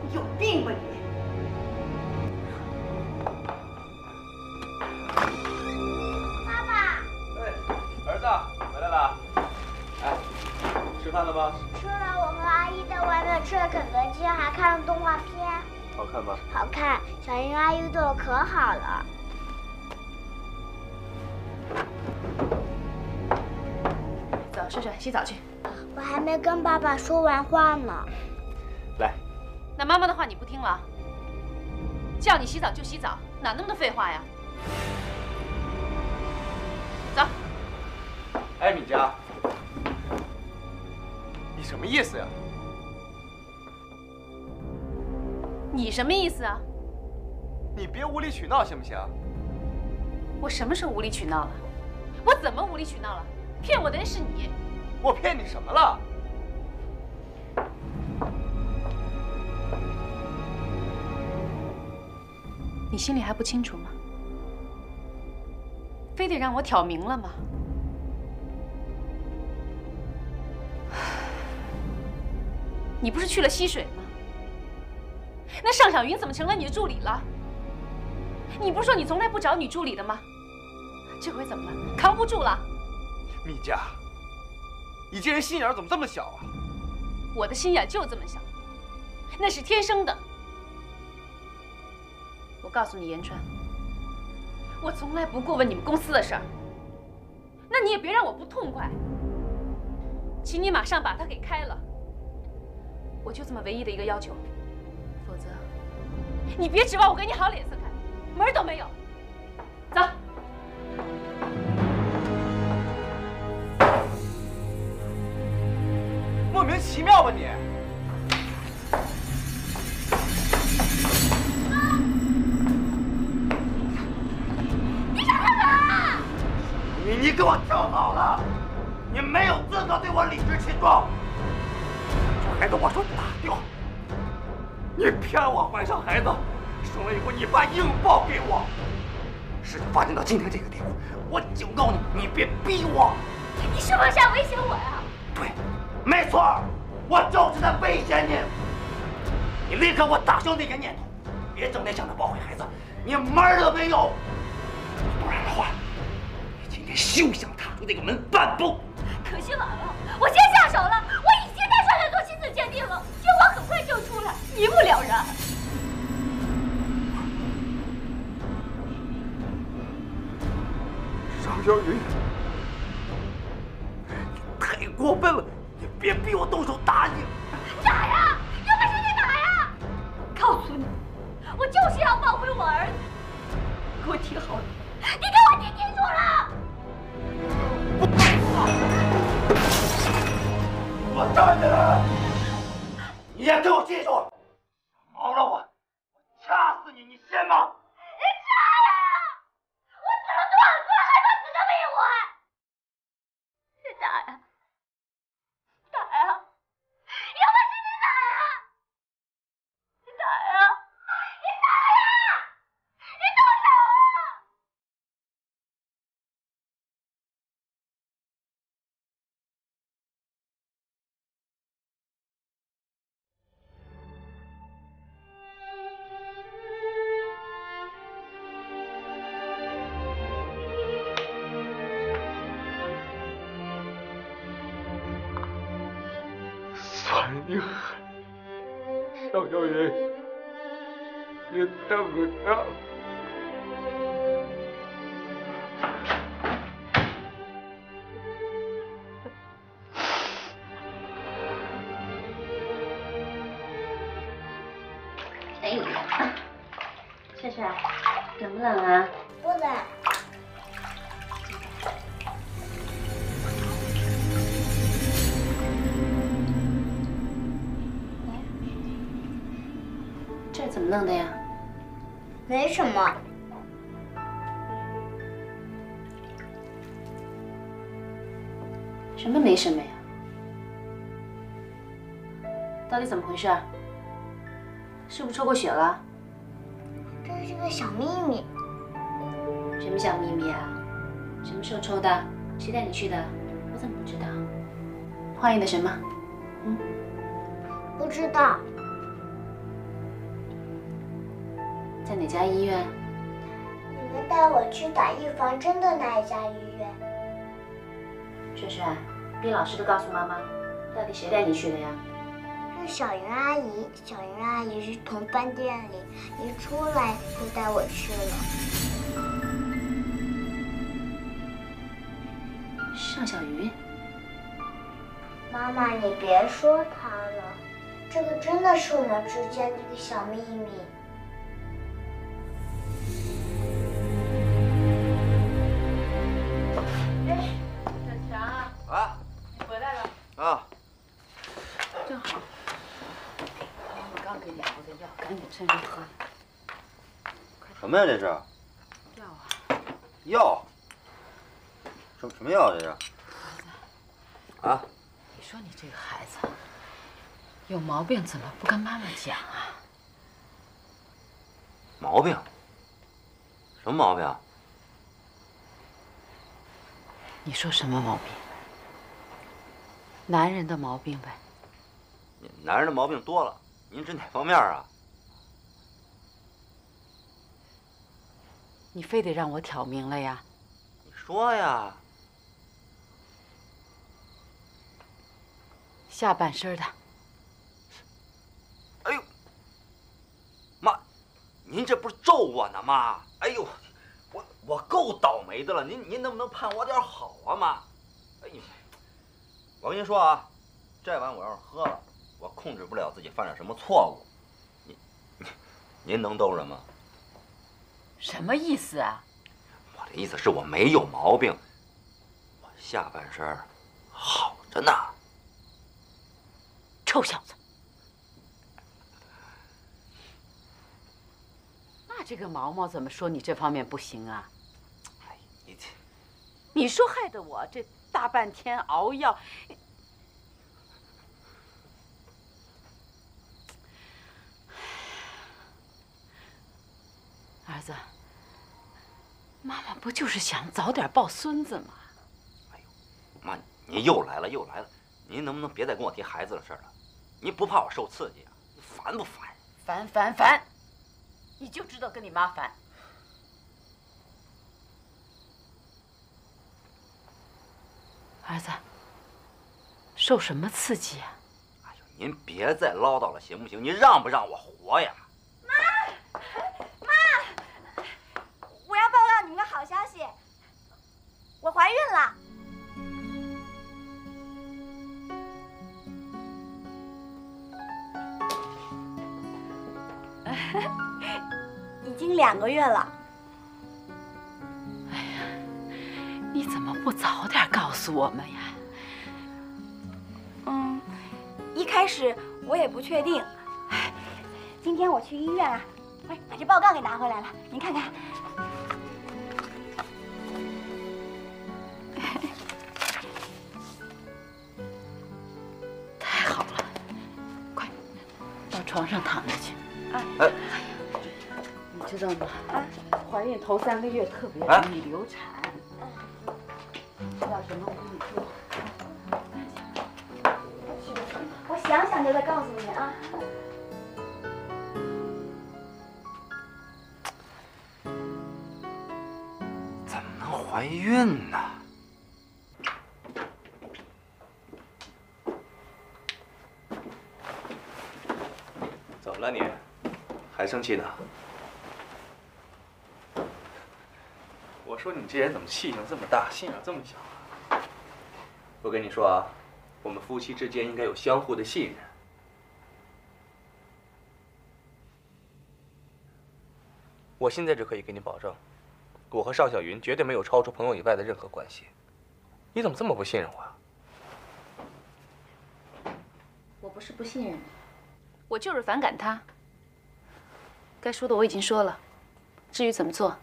你有病吧你！爸爸。哎，儿子回来了。哎，吃饭了吗？吃了，我和阿姨在外面吃了肯德基，还看了动画片。好看吗？好看，小英阿姨对我可好了。 帅帅，洗澡去。我还没跟爸爸说完话呢。来，那妈妈的话你不听了？叫你洗澡就洗澡，哪那么多废话呀？走。哎，米佳，你什么意思呀？你什么意思啊？你别无理取闹行不行？我什么时候无理取闹了？我怎么无理取闹了？ 骗我的人是你，我骗你什么了？你心里还不清楚吗？非得让我挑明了吗？你不是去了溪水吗？那尚小云怎么成了你的助理了？你不是说你从来不找女助理的吗？这回怎么了？扛不住了？ 米佳，你这人心眼怎么这么小啊？我的心眼就这么小，那是天生的。我告诉你，言川，我从来不过问你们公司的事儿，那你也别让我不痛快。请你马上把他给开了，我就这么唯一的一个要求，否则你别指望我给你好脸色看，门儿都没有。走。 莫名其妙吧你！你想干嘛？你给我听好了，你没有资格对我理直气壮。这孩子我说打掉，你骗我怀上孩子，生了以后你爸硬抱给我。事情发展到今天这个地步，我警告你，你别逼我。你是不是想威胁我呀？对。 没错，我就是在威胁你。你立刻给我打消那个念头，别整天想着抱回孩子，你门儿都没有。不然的话，你今天休想踏出这个门半步。可惜晚了，我先下手了。我已经在帅帅做亲子鉴定了，结果很快就出来，一目了然。邵小云，太过分了！ 别逼我动手打你！打呀，有本事你打呀！告诉你，我就是要抱回我儿子。给我听好了，你给我听清楚了！我站起来了，你也给我记住，饶了我，掐死你，你信吗？ 你狠，邵小云，你等着！哎呀，帅帅，冷不冷啊？不冷。是怎么弄的呀？没什么。什么没什么呀？到底怎么回事？是不是抽过血了？这是个小秘密。什么小秘密啊？什么时候抽的？谁带你去的？我怎么不知道？化验的什么？嗯，不知道。 在哪家医院？你们带我去打预防针的那一家医院。春春，别老实的告诉妈妈，到底谁带你去的呀？是小云阿姨，小云阿姨是同班店里，一出来就带我去了。尚小云，妈妈，你别说她了，这个真的是我们之间的一个小秘密。 什么呀？这是药啊！药？什么药？这是？啊！你说你这个孩子有毛病，怎么不跟妈妈讲啊？毛病？什么毛病？你说什么毛病？男人的毛病呗。男人的毛病多了，您指哪方面啊？ 你非得让我挑明了呀？你说呀，下半身的。哎呦，妈，您这不是咒我呢，妈！哎呦，我够倒霉的了，您能不能盼我点好啊，妈？哎呦，我跟您说啊，这碗我要是喝了，我控制不了自己犯点什么错误，您能兜着吗？ 什么意思啊？我的意思是我没有毛病，我下半身好着呢。臭小子，那这个毛毛怎么说你这方面不行啊？哎，你说害得我这大半天熬药。儿子，妈妈不就是想早点抱孙子吗？哎呦，妈，您又来了！您能不能别再跟我提孩子的事了？您不怕我受刺激啊？你烦不烦？烦！你就知道跟你妈烦。儿子，受什么刺激啊？哎呦，您别再唠叨了，行不行？您让不让我活呀？妈。 好消息，我怀孕了。已经2个月了。哎呀，你怎么不早点告诉我们呀？嗯，一开始我也不确定。今天我去医院了，哎，把这报告给拿回来了，您看看。 床上躺着去。哎，你知道吗？怀孕头3个月特别容易流产，知道什么我跟你说。我想想就再告诉你啊。怎么能怀孕呢？ 怎么了你？还生气呢？我说你这人怎么气性这么大，心眼这么小啊？我跟你说啊，我们夫妻之间应该有相互的信任。我现在就可以给你保证，我和邵小云绝对没有超出朋友以外的任何关系。你怎么这么不信任我啊？我不是不信任你。 我就是反感他。该说的我已经说了，至于怎么做，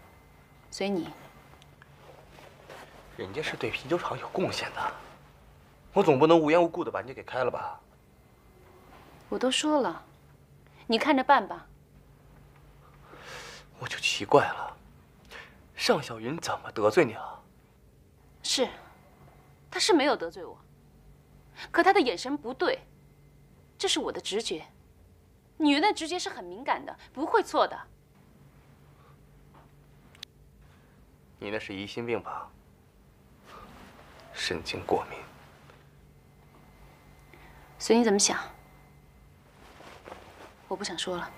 随你。人家是对啤酒厂有贡献的，我总不能无缘无故的把人家给开了吧？我都说了，你看着办吧。我就奇怪了，尚小云怎么得罪你了？是，她是没有得罪我，可她的眼神不对，这是我的直觉。 女人的直觉是很敏感的，不会错的。你那是疑心病吧？神经过敏。随你怎么想，我不想说了。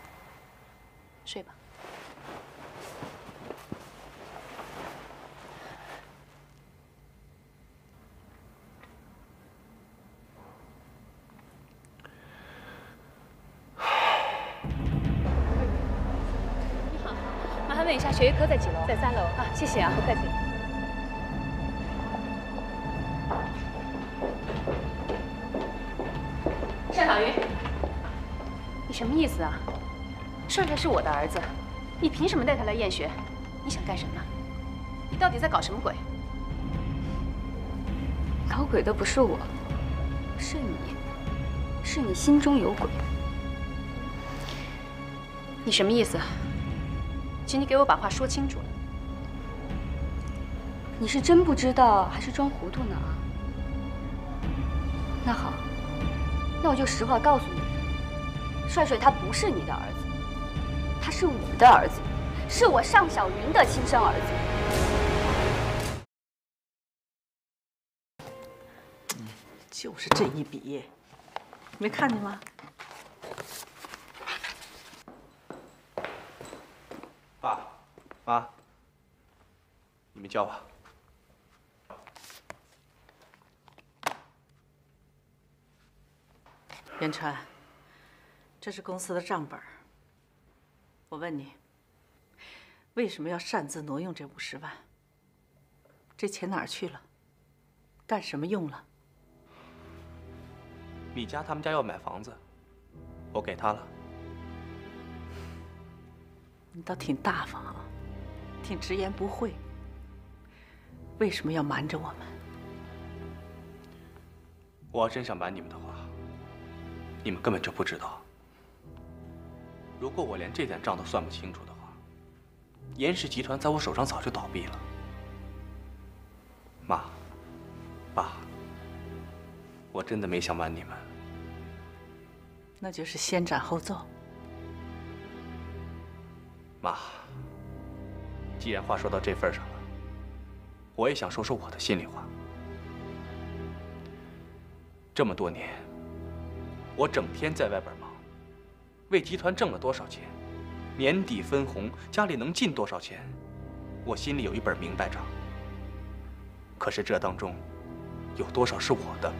睡吧。问一下，血液科在几楼？在3楼啊，谢谢啊，不客气。尚小云，你什么意思啊？帅帅是我的儿子，你凭什么带他来验血？你想干什么？你到底在搞什么鬼？搞鬼的不是我，是你，是你心中有鬼。你什么意思？ 请你给我把话说清楚。你是真不知道还是装糊涂呢？啊，那好，那我就实话告诉你，帅帅他不是你的儿子，他是我的儿子，是我尚小云的亲生儿子。就是这一笔，没看见吗？ 爸妈，你们叫吧。元川，这是公司的账本。我问你，为什么要擅自挪用这50万？这钱哪儿去了？干什么用了？米家他们家要买房子，我给他了。 你倒挺大方啊，挺直言不讳。为什么要瞒着我们？我要真想瞒你们的话，你们根本就不知道。如果我连这点账都算不清楚的话，严氏集团在我手上早就倒闭了。妈，爸，我真的没想瞒你们。那就是先斩后奏。 妈，既然话说到这份上了，我也想说说我的心里话。这么多年，我整天在外边忙，为集团挣了多少钱，年底分红家里能进多少钱，我心里有一本明白账。可是这当中，有多少是我的？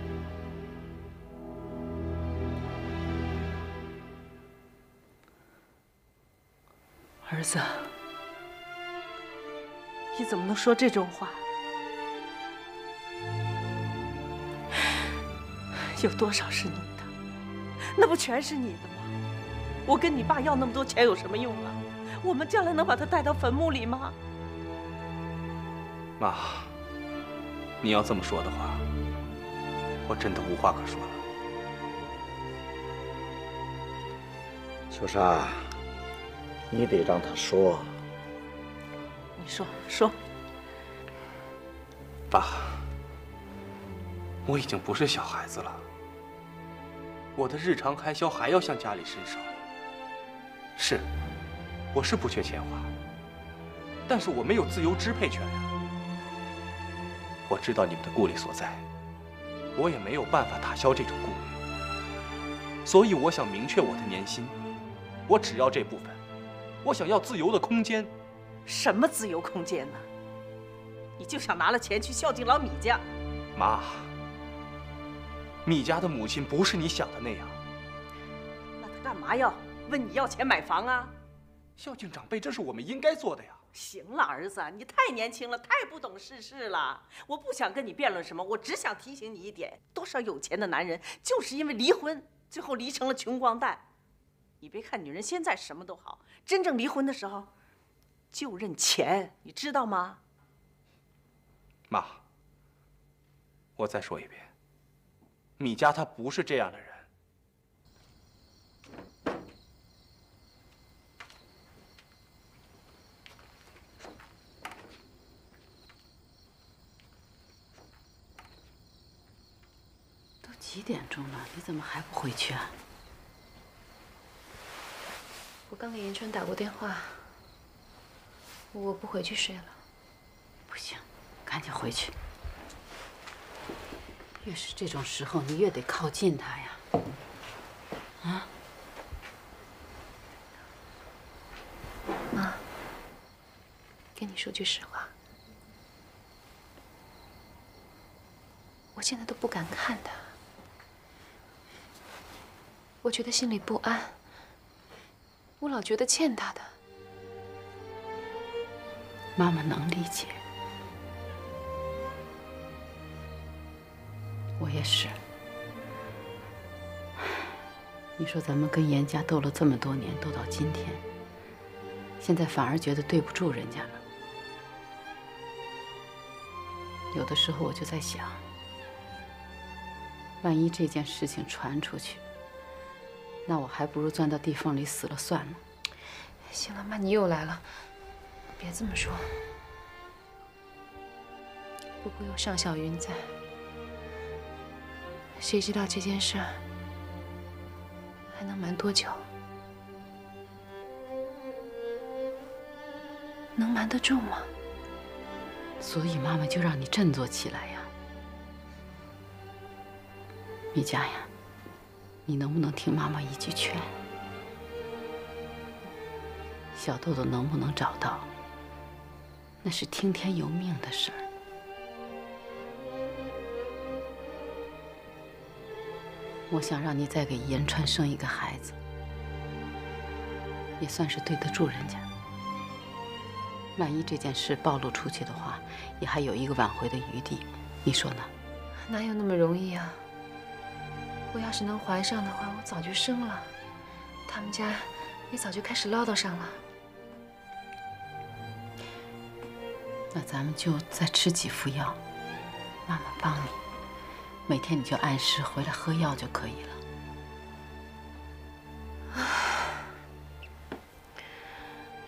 儿子，你怎么能说这种话？有多少是你的？那不全是你的吗？我跟你爸要那么多钱有什么用啊？我们将来能把他带到坟墓里吗？妈，你要这么说的话，我真的无话可说了。秋莎。 你得让他说。你说说，爸，我已经不是小孩子了。我的日常开销还要向家里伸手。是，我是不缺钱花，但是我没有自由支配权呀。我知道你们的顾虑所在，我也没有办法打消这种顾虑，所以我想明确我的年薪，我只要这部分。 我想要自由的空间，什么自由空间呢？你就想拿了钱去孝敬老米家？妈，米家的母亲不是你想的那样。那他干嘛要问你要钱买房啊？孝敬长辈，这是我们应该做的呀。行了，儿子，你太年轻了，太不懂世事了。我不想跟你辩论什么，我只想提醒你一点：多少有钱的男人就是因为离婚，最后离成了穷光蛋。你别看女人现在什么都好，真正离婚的时候，就认钱，你知道吗？妈，我再说一遍，米佳她不是这样的人。 几点钟了？你怎么还不回去啊？我刚给严春打过电话，我不回去睡了。不行，赶紧回去。越是这种时候，你越得靠近他呀。啊？妈，跟你说句实话，我现在都不敢看他。 我觉得心里不安，我老觉得欠他的。妈妈能理解，我也是。你说咱们跟严家斗了这么多年，斗到今天，现在反而觉得对不住人家了。有的时候我就在想，万一这件事情传出去， 那我还不如钻到地缝里死了算了。行了，妈，你又来了，别这么说。不过有尚小云在，谁知道这件事还能瞒多久？能瞒得住吗？所以妈妈就让你振作起来呀，米佳呀。 你能不能听妈妈一句劝？小豆豆能不能找到，那是听天由命的事儿。我想让你再给严川生一个孩子，也算是对得住人家。万一这件事暴露出去的话，也还有一个挽回的余地，你说呢？哪有那么容易啊？ 我要是能怀上的话，我早就生了，他们家也早就开始唠叨上了。那咱们就再吃几副药，妈妈帮你，每天你就按时回来喝药就可以了。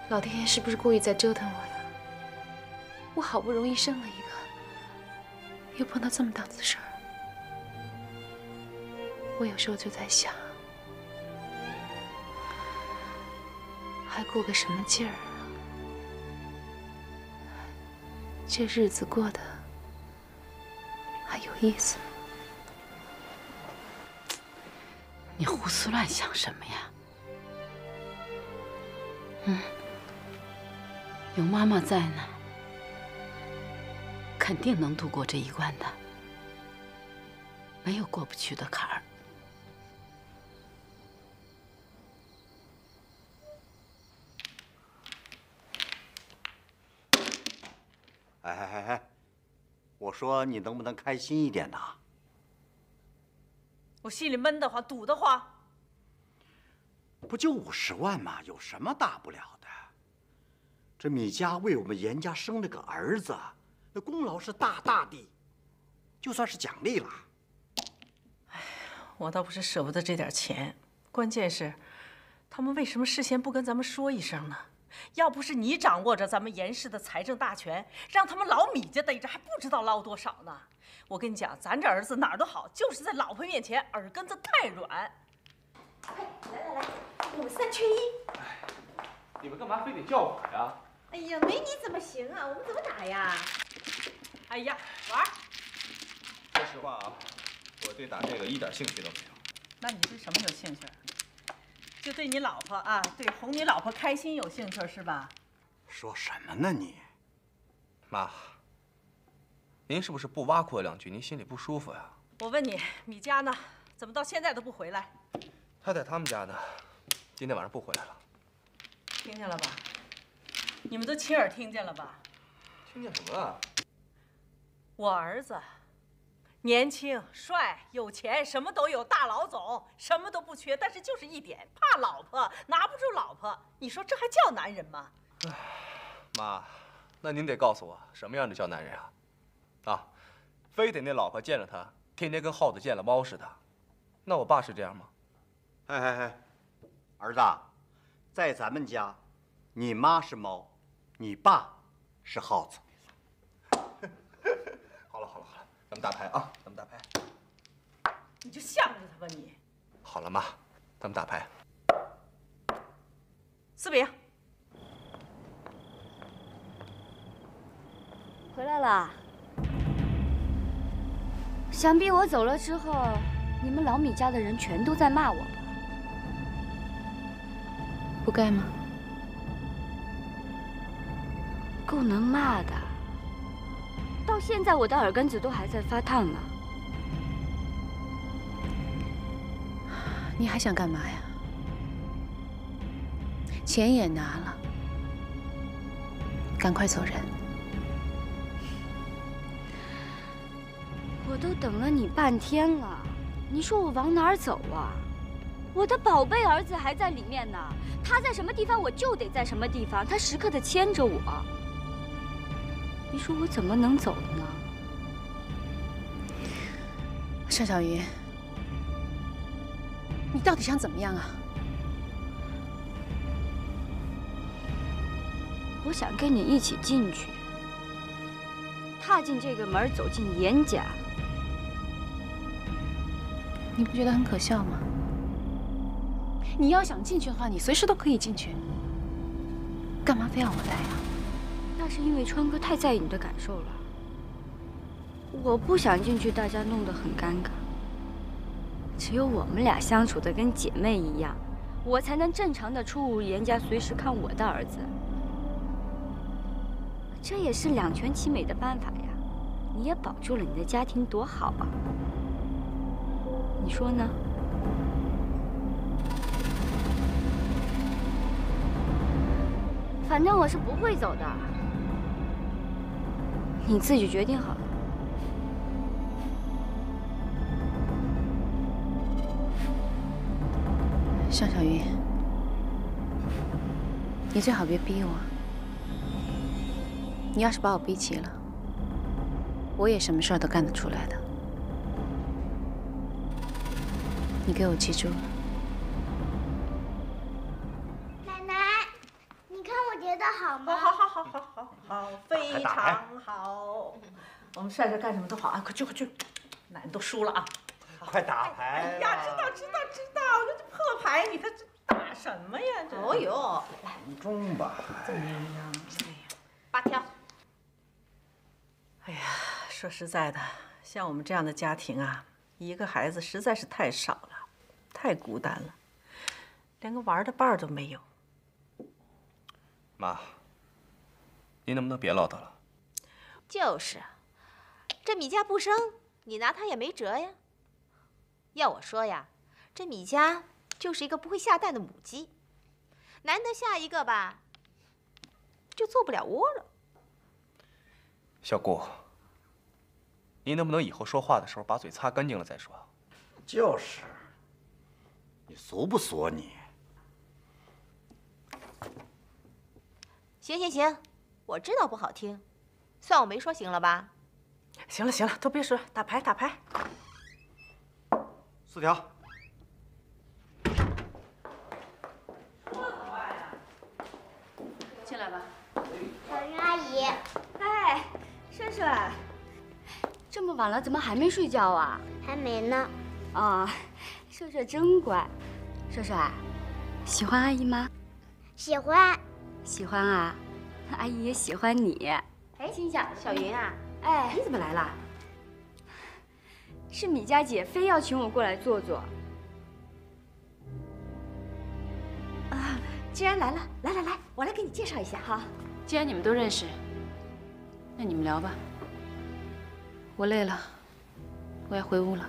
老天爷是不是故意在折腾我呀？我好不容易生了一个，又碰到这么档子事儿。 我有时候就在想，还过个什么劲儿啊？这日子过得还有意思吗？你胡思乱想什么呀？嗯，有妈妈在呢，肯定能度过这一关的，没有过不去的坎儿。 哎，我说你能不能开心一点呢？我心里闷得慌，堵得慌。不就50万吗？有什么大不了的？这米家为我们严家生了个儿子，那功劳是大大的，就算是奖励了。哎，我倒不是舍不得这点钱，关键是他们为什么事先不跟咱们说一声呢？ 要不是你掌握着咱们严氏的财政大权，让他们老米家逮着还不知道捞多少呢。我跟你讲，咱这儿子哪儿都好，就是在老婆面前耳根子太软。来来来，我们3缺1。哎，你们干嘛非得叫我呀？哎呀，没你怎么行啊？我们怎么打呀？哎呀，玩儿。说实话啊，我对打这个一点兴趣都没有。那你对什么有兴趣？ 就对你老婆啊，对哄你老婆开心有兴趣是吧？说什么呢你？妈，您是不是不挖苦我两句，您心里不舒服呀？我问你，米佳呢？怎么到现在都不回来？她在他们家呢，今天晚上不回来了。听见了吧？你们都亲耳听见了吧？听见什么了？我儿子年轻、帅、有钱，什么都有，大老总，什么都不缺，但是就是一点，怕老婆，拿不住老婆。你说这还叫男人吗？哎，妈，那您得告诉我，什么样的叫男人啊？啊，非得那老婆见着他，天天跟耗子见了猫似的。那我爸是这样吗？哎哎哎，儿子，在咱们家，你妈是猫，你爸是耗子。好了好了好了。 咱们打牌啊！咱们打牌，你就向着他吧你。好了，妈，咱们打牌。四饼，回来了。想必我走了之后，你们老米家的人全都在骂我吧？不该吗？够能骂的。 到现在我的耳根子都还在发烫呢。你还想干嘛呀？钱也拿了，赶快走人。我都等了你半天了，你说我往哪儿走啊？我的宝贝儿子还在里面呢，他在什么地方我就得在什么地方，他时刻的牵着我。 你说我怎么能走呢？盛小云，你到底想怎么样啊？我想跟你一起进去，踏进这个门，走进严家。你不觉得很可笑吗？你要想进去的话，你随时都可以进去，干嘛非要我来啊？ 那是因为川哥太在意你的感受了，我不想进去，大家弄得很尴尬。只有我们俩相处的跟姐妹一样，我才能正常的出入严家，随时看我的儿子。这也是两全其美的办法呀！你也保住了你的家庭，多好啊！你说呢？ 反正我是不会走的，你自己决定好了。向小云，你最好别逼我。你要是把我逼急了，我也什么事儿都干得出来的。你给我记住了。 非常好，我们帅帅干什么都好啊！快去快去，男人都输了啊！快打牌！哎呀，知道知道知道，这破牌你看这打什么呀？这哦呦，来中吧，怎么样？哎呀，八条。哎呀，说实在的，像我们这样的家庭啊，一个孩子实在是太少了，太孤单了，连个玩的伴儿都没有。妈。 您能不能别唠叨了？就是，这米家不生，你拿他也没辙呀。要我说呀，这米家就是一个不会下蛋的母鸡，难得下一个吧，就做不了窝了。小顾，您能不能以后说话的时候把嘴擦干净了再说？就是，你俗不俗啊你？行行行。 我知道不好听，算我没说，行了吧？行了行了，都别说了，打牌打牌。四条。多可爱呀！进来吧。小云阿姨。哎，帅帅，这么晚了，怎么还没睡觉啊？还没呢。哦，帅帅真乖。帅帅，喜欢阿姨吗？喜欢。喜欢啊。 阿姨也喜欢你。哎，心想，小云啊，哎，你怎么来了？是米佳姐非要请我过来坐坐。啊，既然来了，来来来，我来给你介绍一下哈。既然你们都认识，那你们聊吧。我累了，我要回屋了。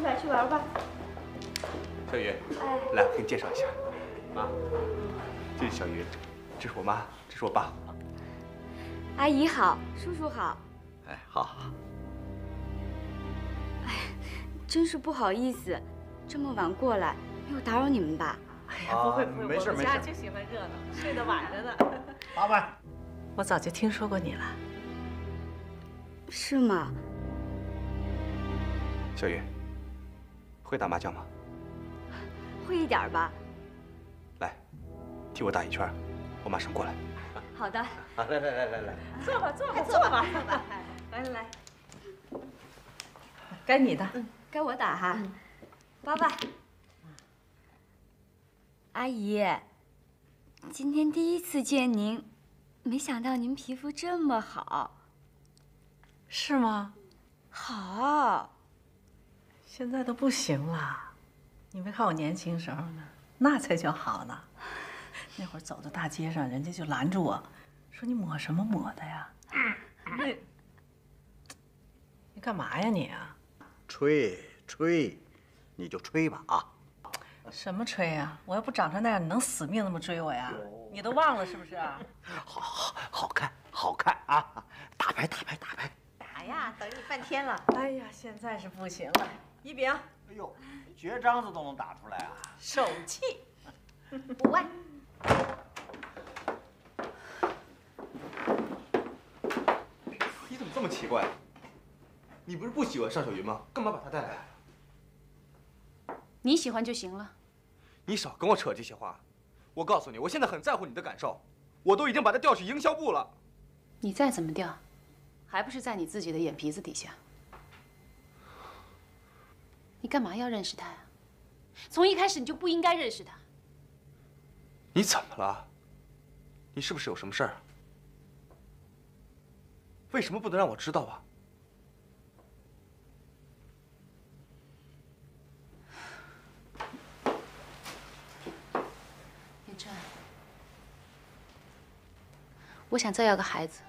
快去玩吧，小云。哎，来，我给你介绍一下，妈，这是小云，这是我妈，这是我爸。阿姨好，叔叔好。哎，好。哎，真是不好意思，这么晚过来，没有打扰你们吧？哎呀，不会不会，没事没事。我们家就喜欢热闹，睡得晚着呢。八万，我早就听说过你了。是吗？小雨，会打麻将吗？会一点吧。 替我打一圈，我马上过来。好的。好，来来来来来，坐吧坐吧坐吧坐吧，来来来，该你的，嗯，该我打哈。爸爸，阿姨，今天第一次见您，没想到您皮肤这么好。是吗？好。现在都不行了，你没看我年轻时候呢，那才叫好呢。 那会儿走到大街上，人家就拦住我，说你抹什么抹的呀？你干嘛呀你啊？吹，你就吹吧啊！什么吹呀？我要不长成那样，你能死命那么追我呀？你都忘了是不是？好看啊！打牌！打呀，等你半天了。哎呀，现在是不行了。一饼，哎呦，绝招子都能打出来啊！手气，5万。 你怎么这么奇怪？你不是不喜欢尚小云吗？干嘛把她带来？你喜欢就行了。你少跟我扯这些话！我告诉你，我现在很在乎你的感受，我都已经把她调去营销部了。你再怎么调，还不是在你自己的眼皮子底下？你干嘛要认识她呀？从一开始你就不应该认识她。 你怎么了？你是不是有什么事儿？为什么不能让我知道啊？明琛，我想再要个孩子。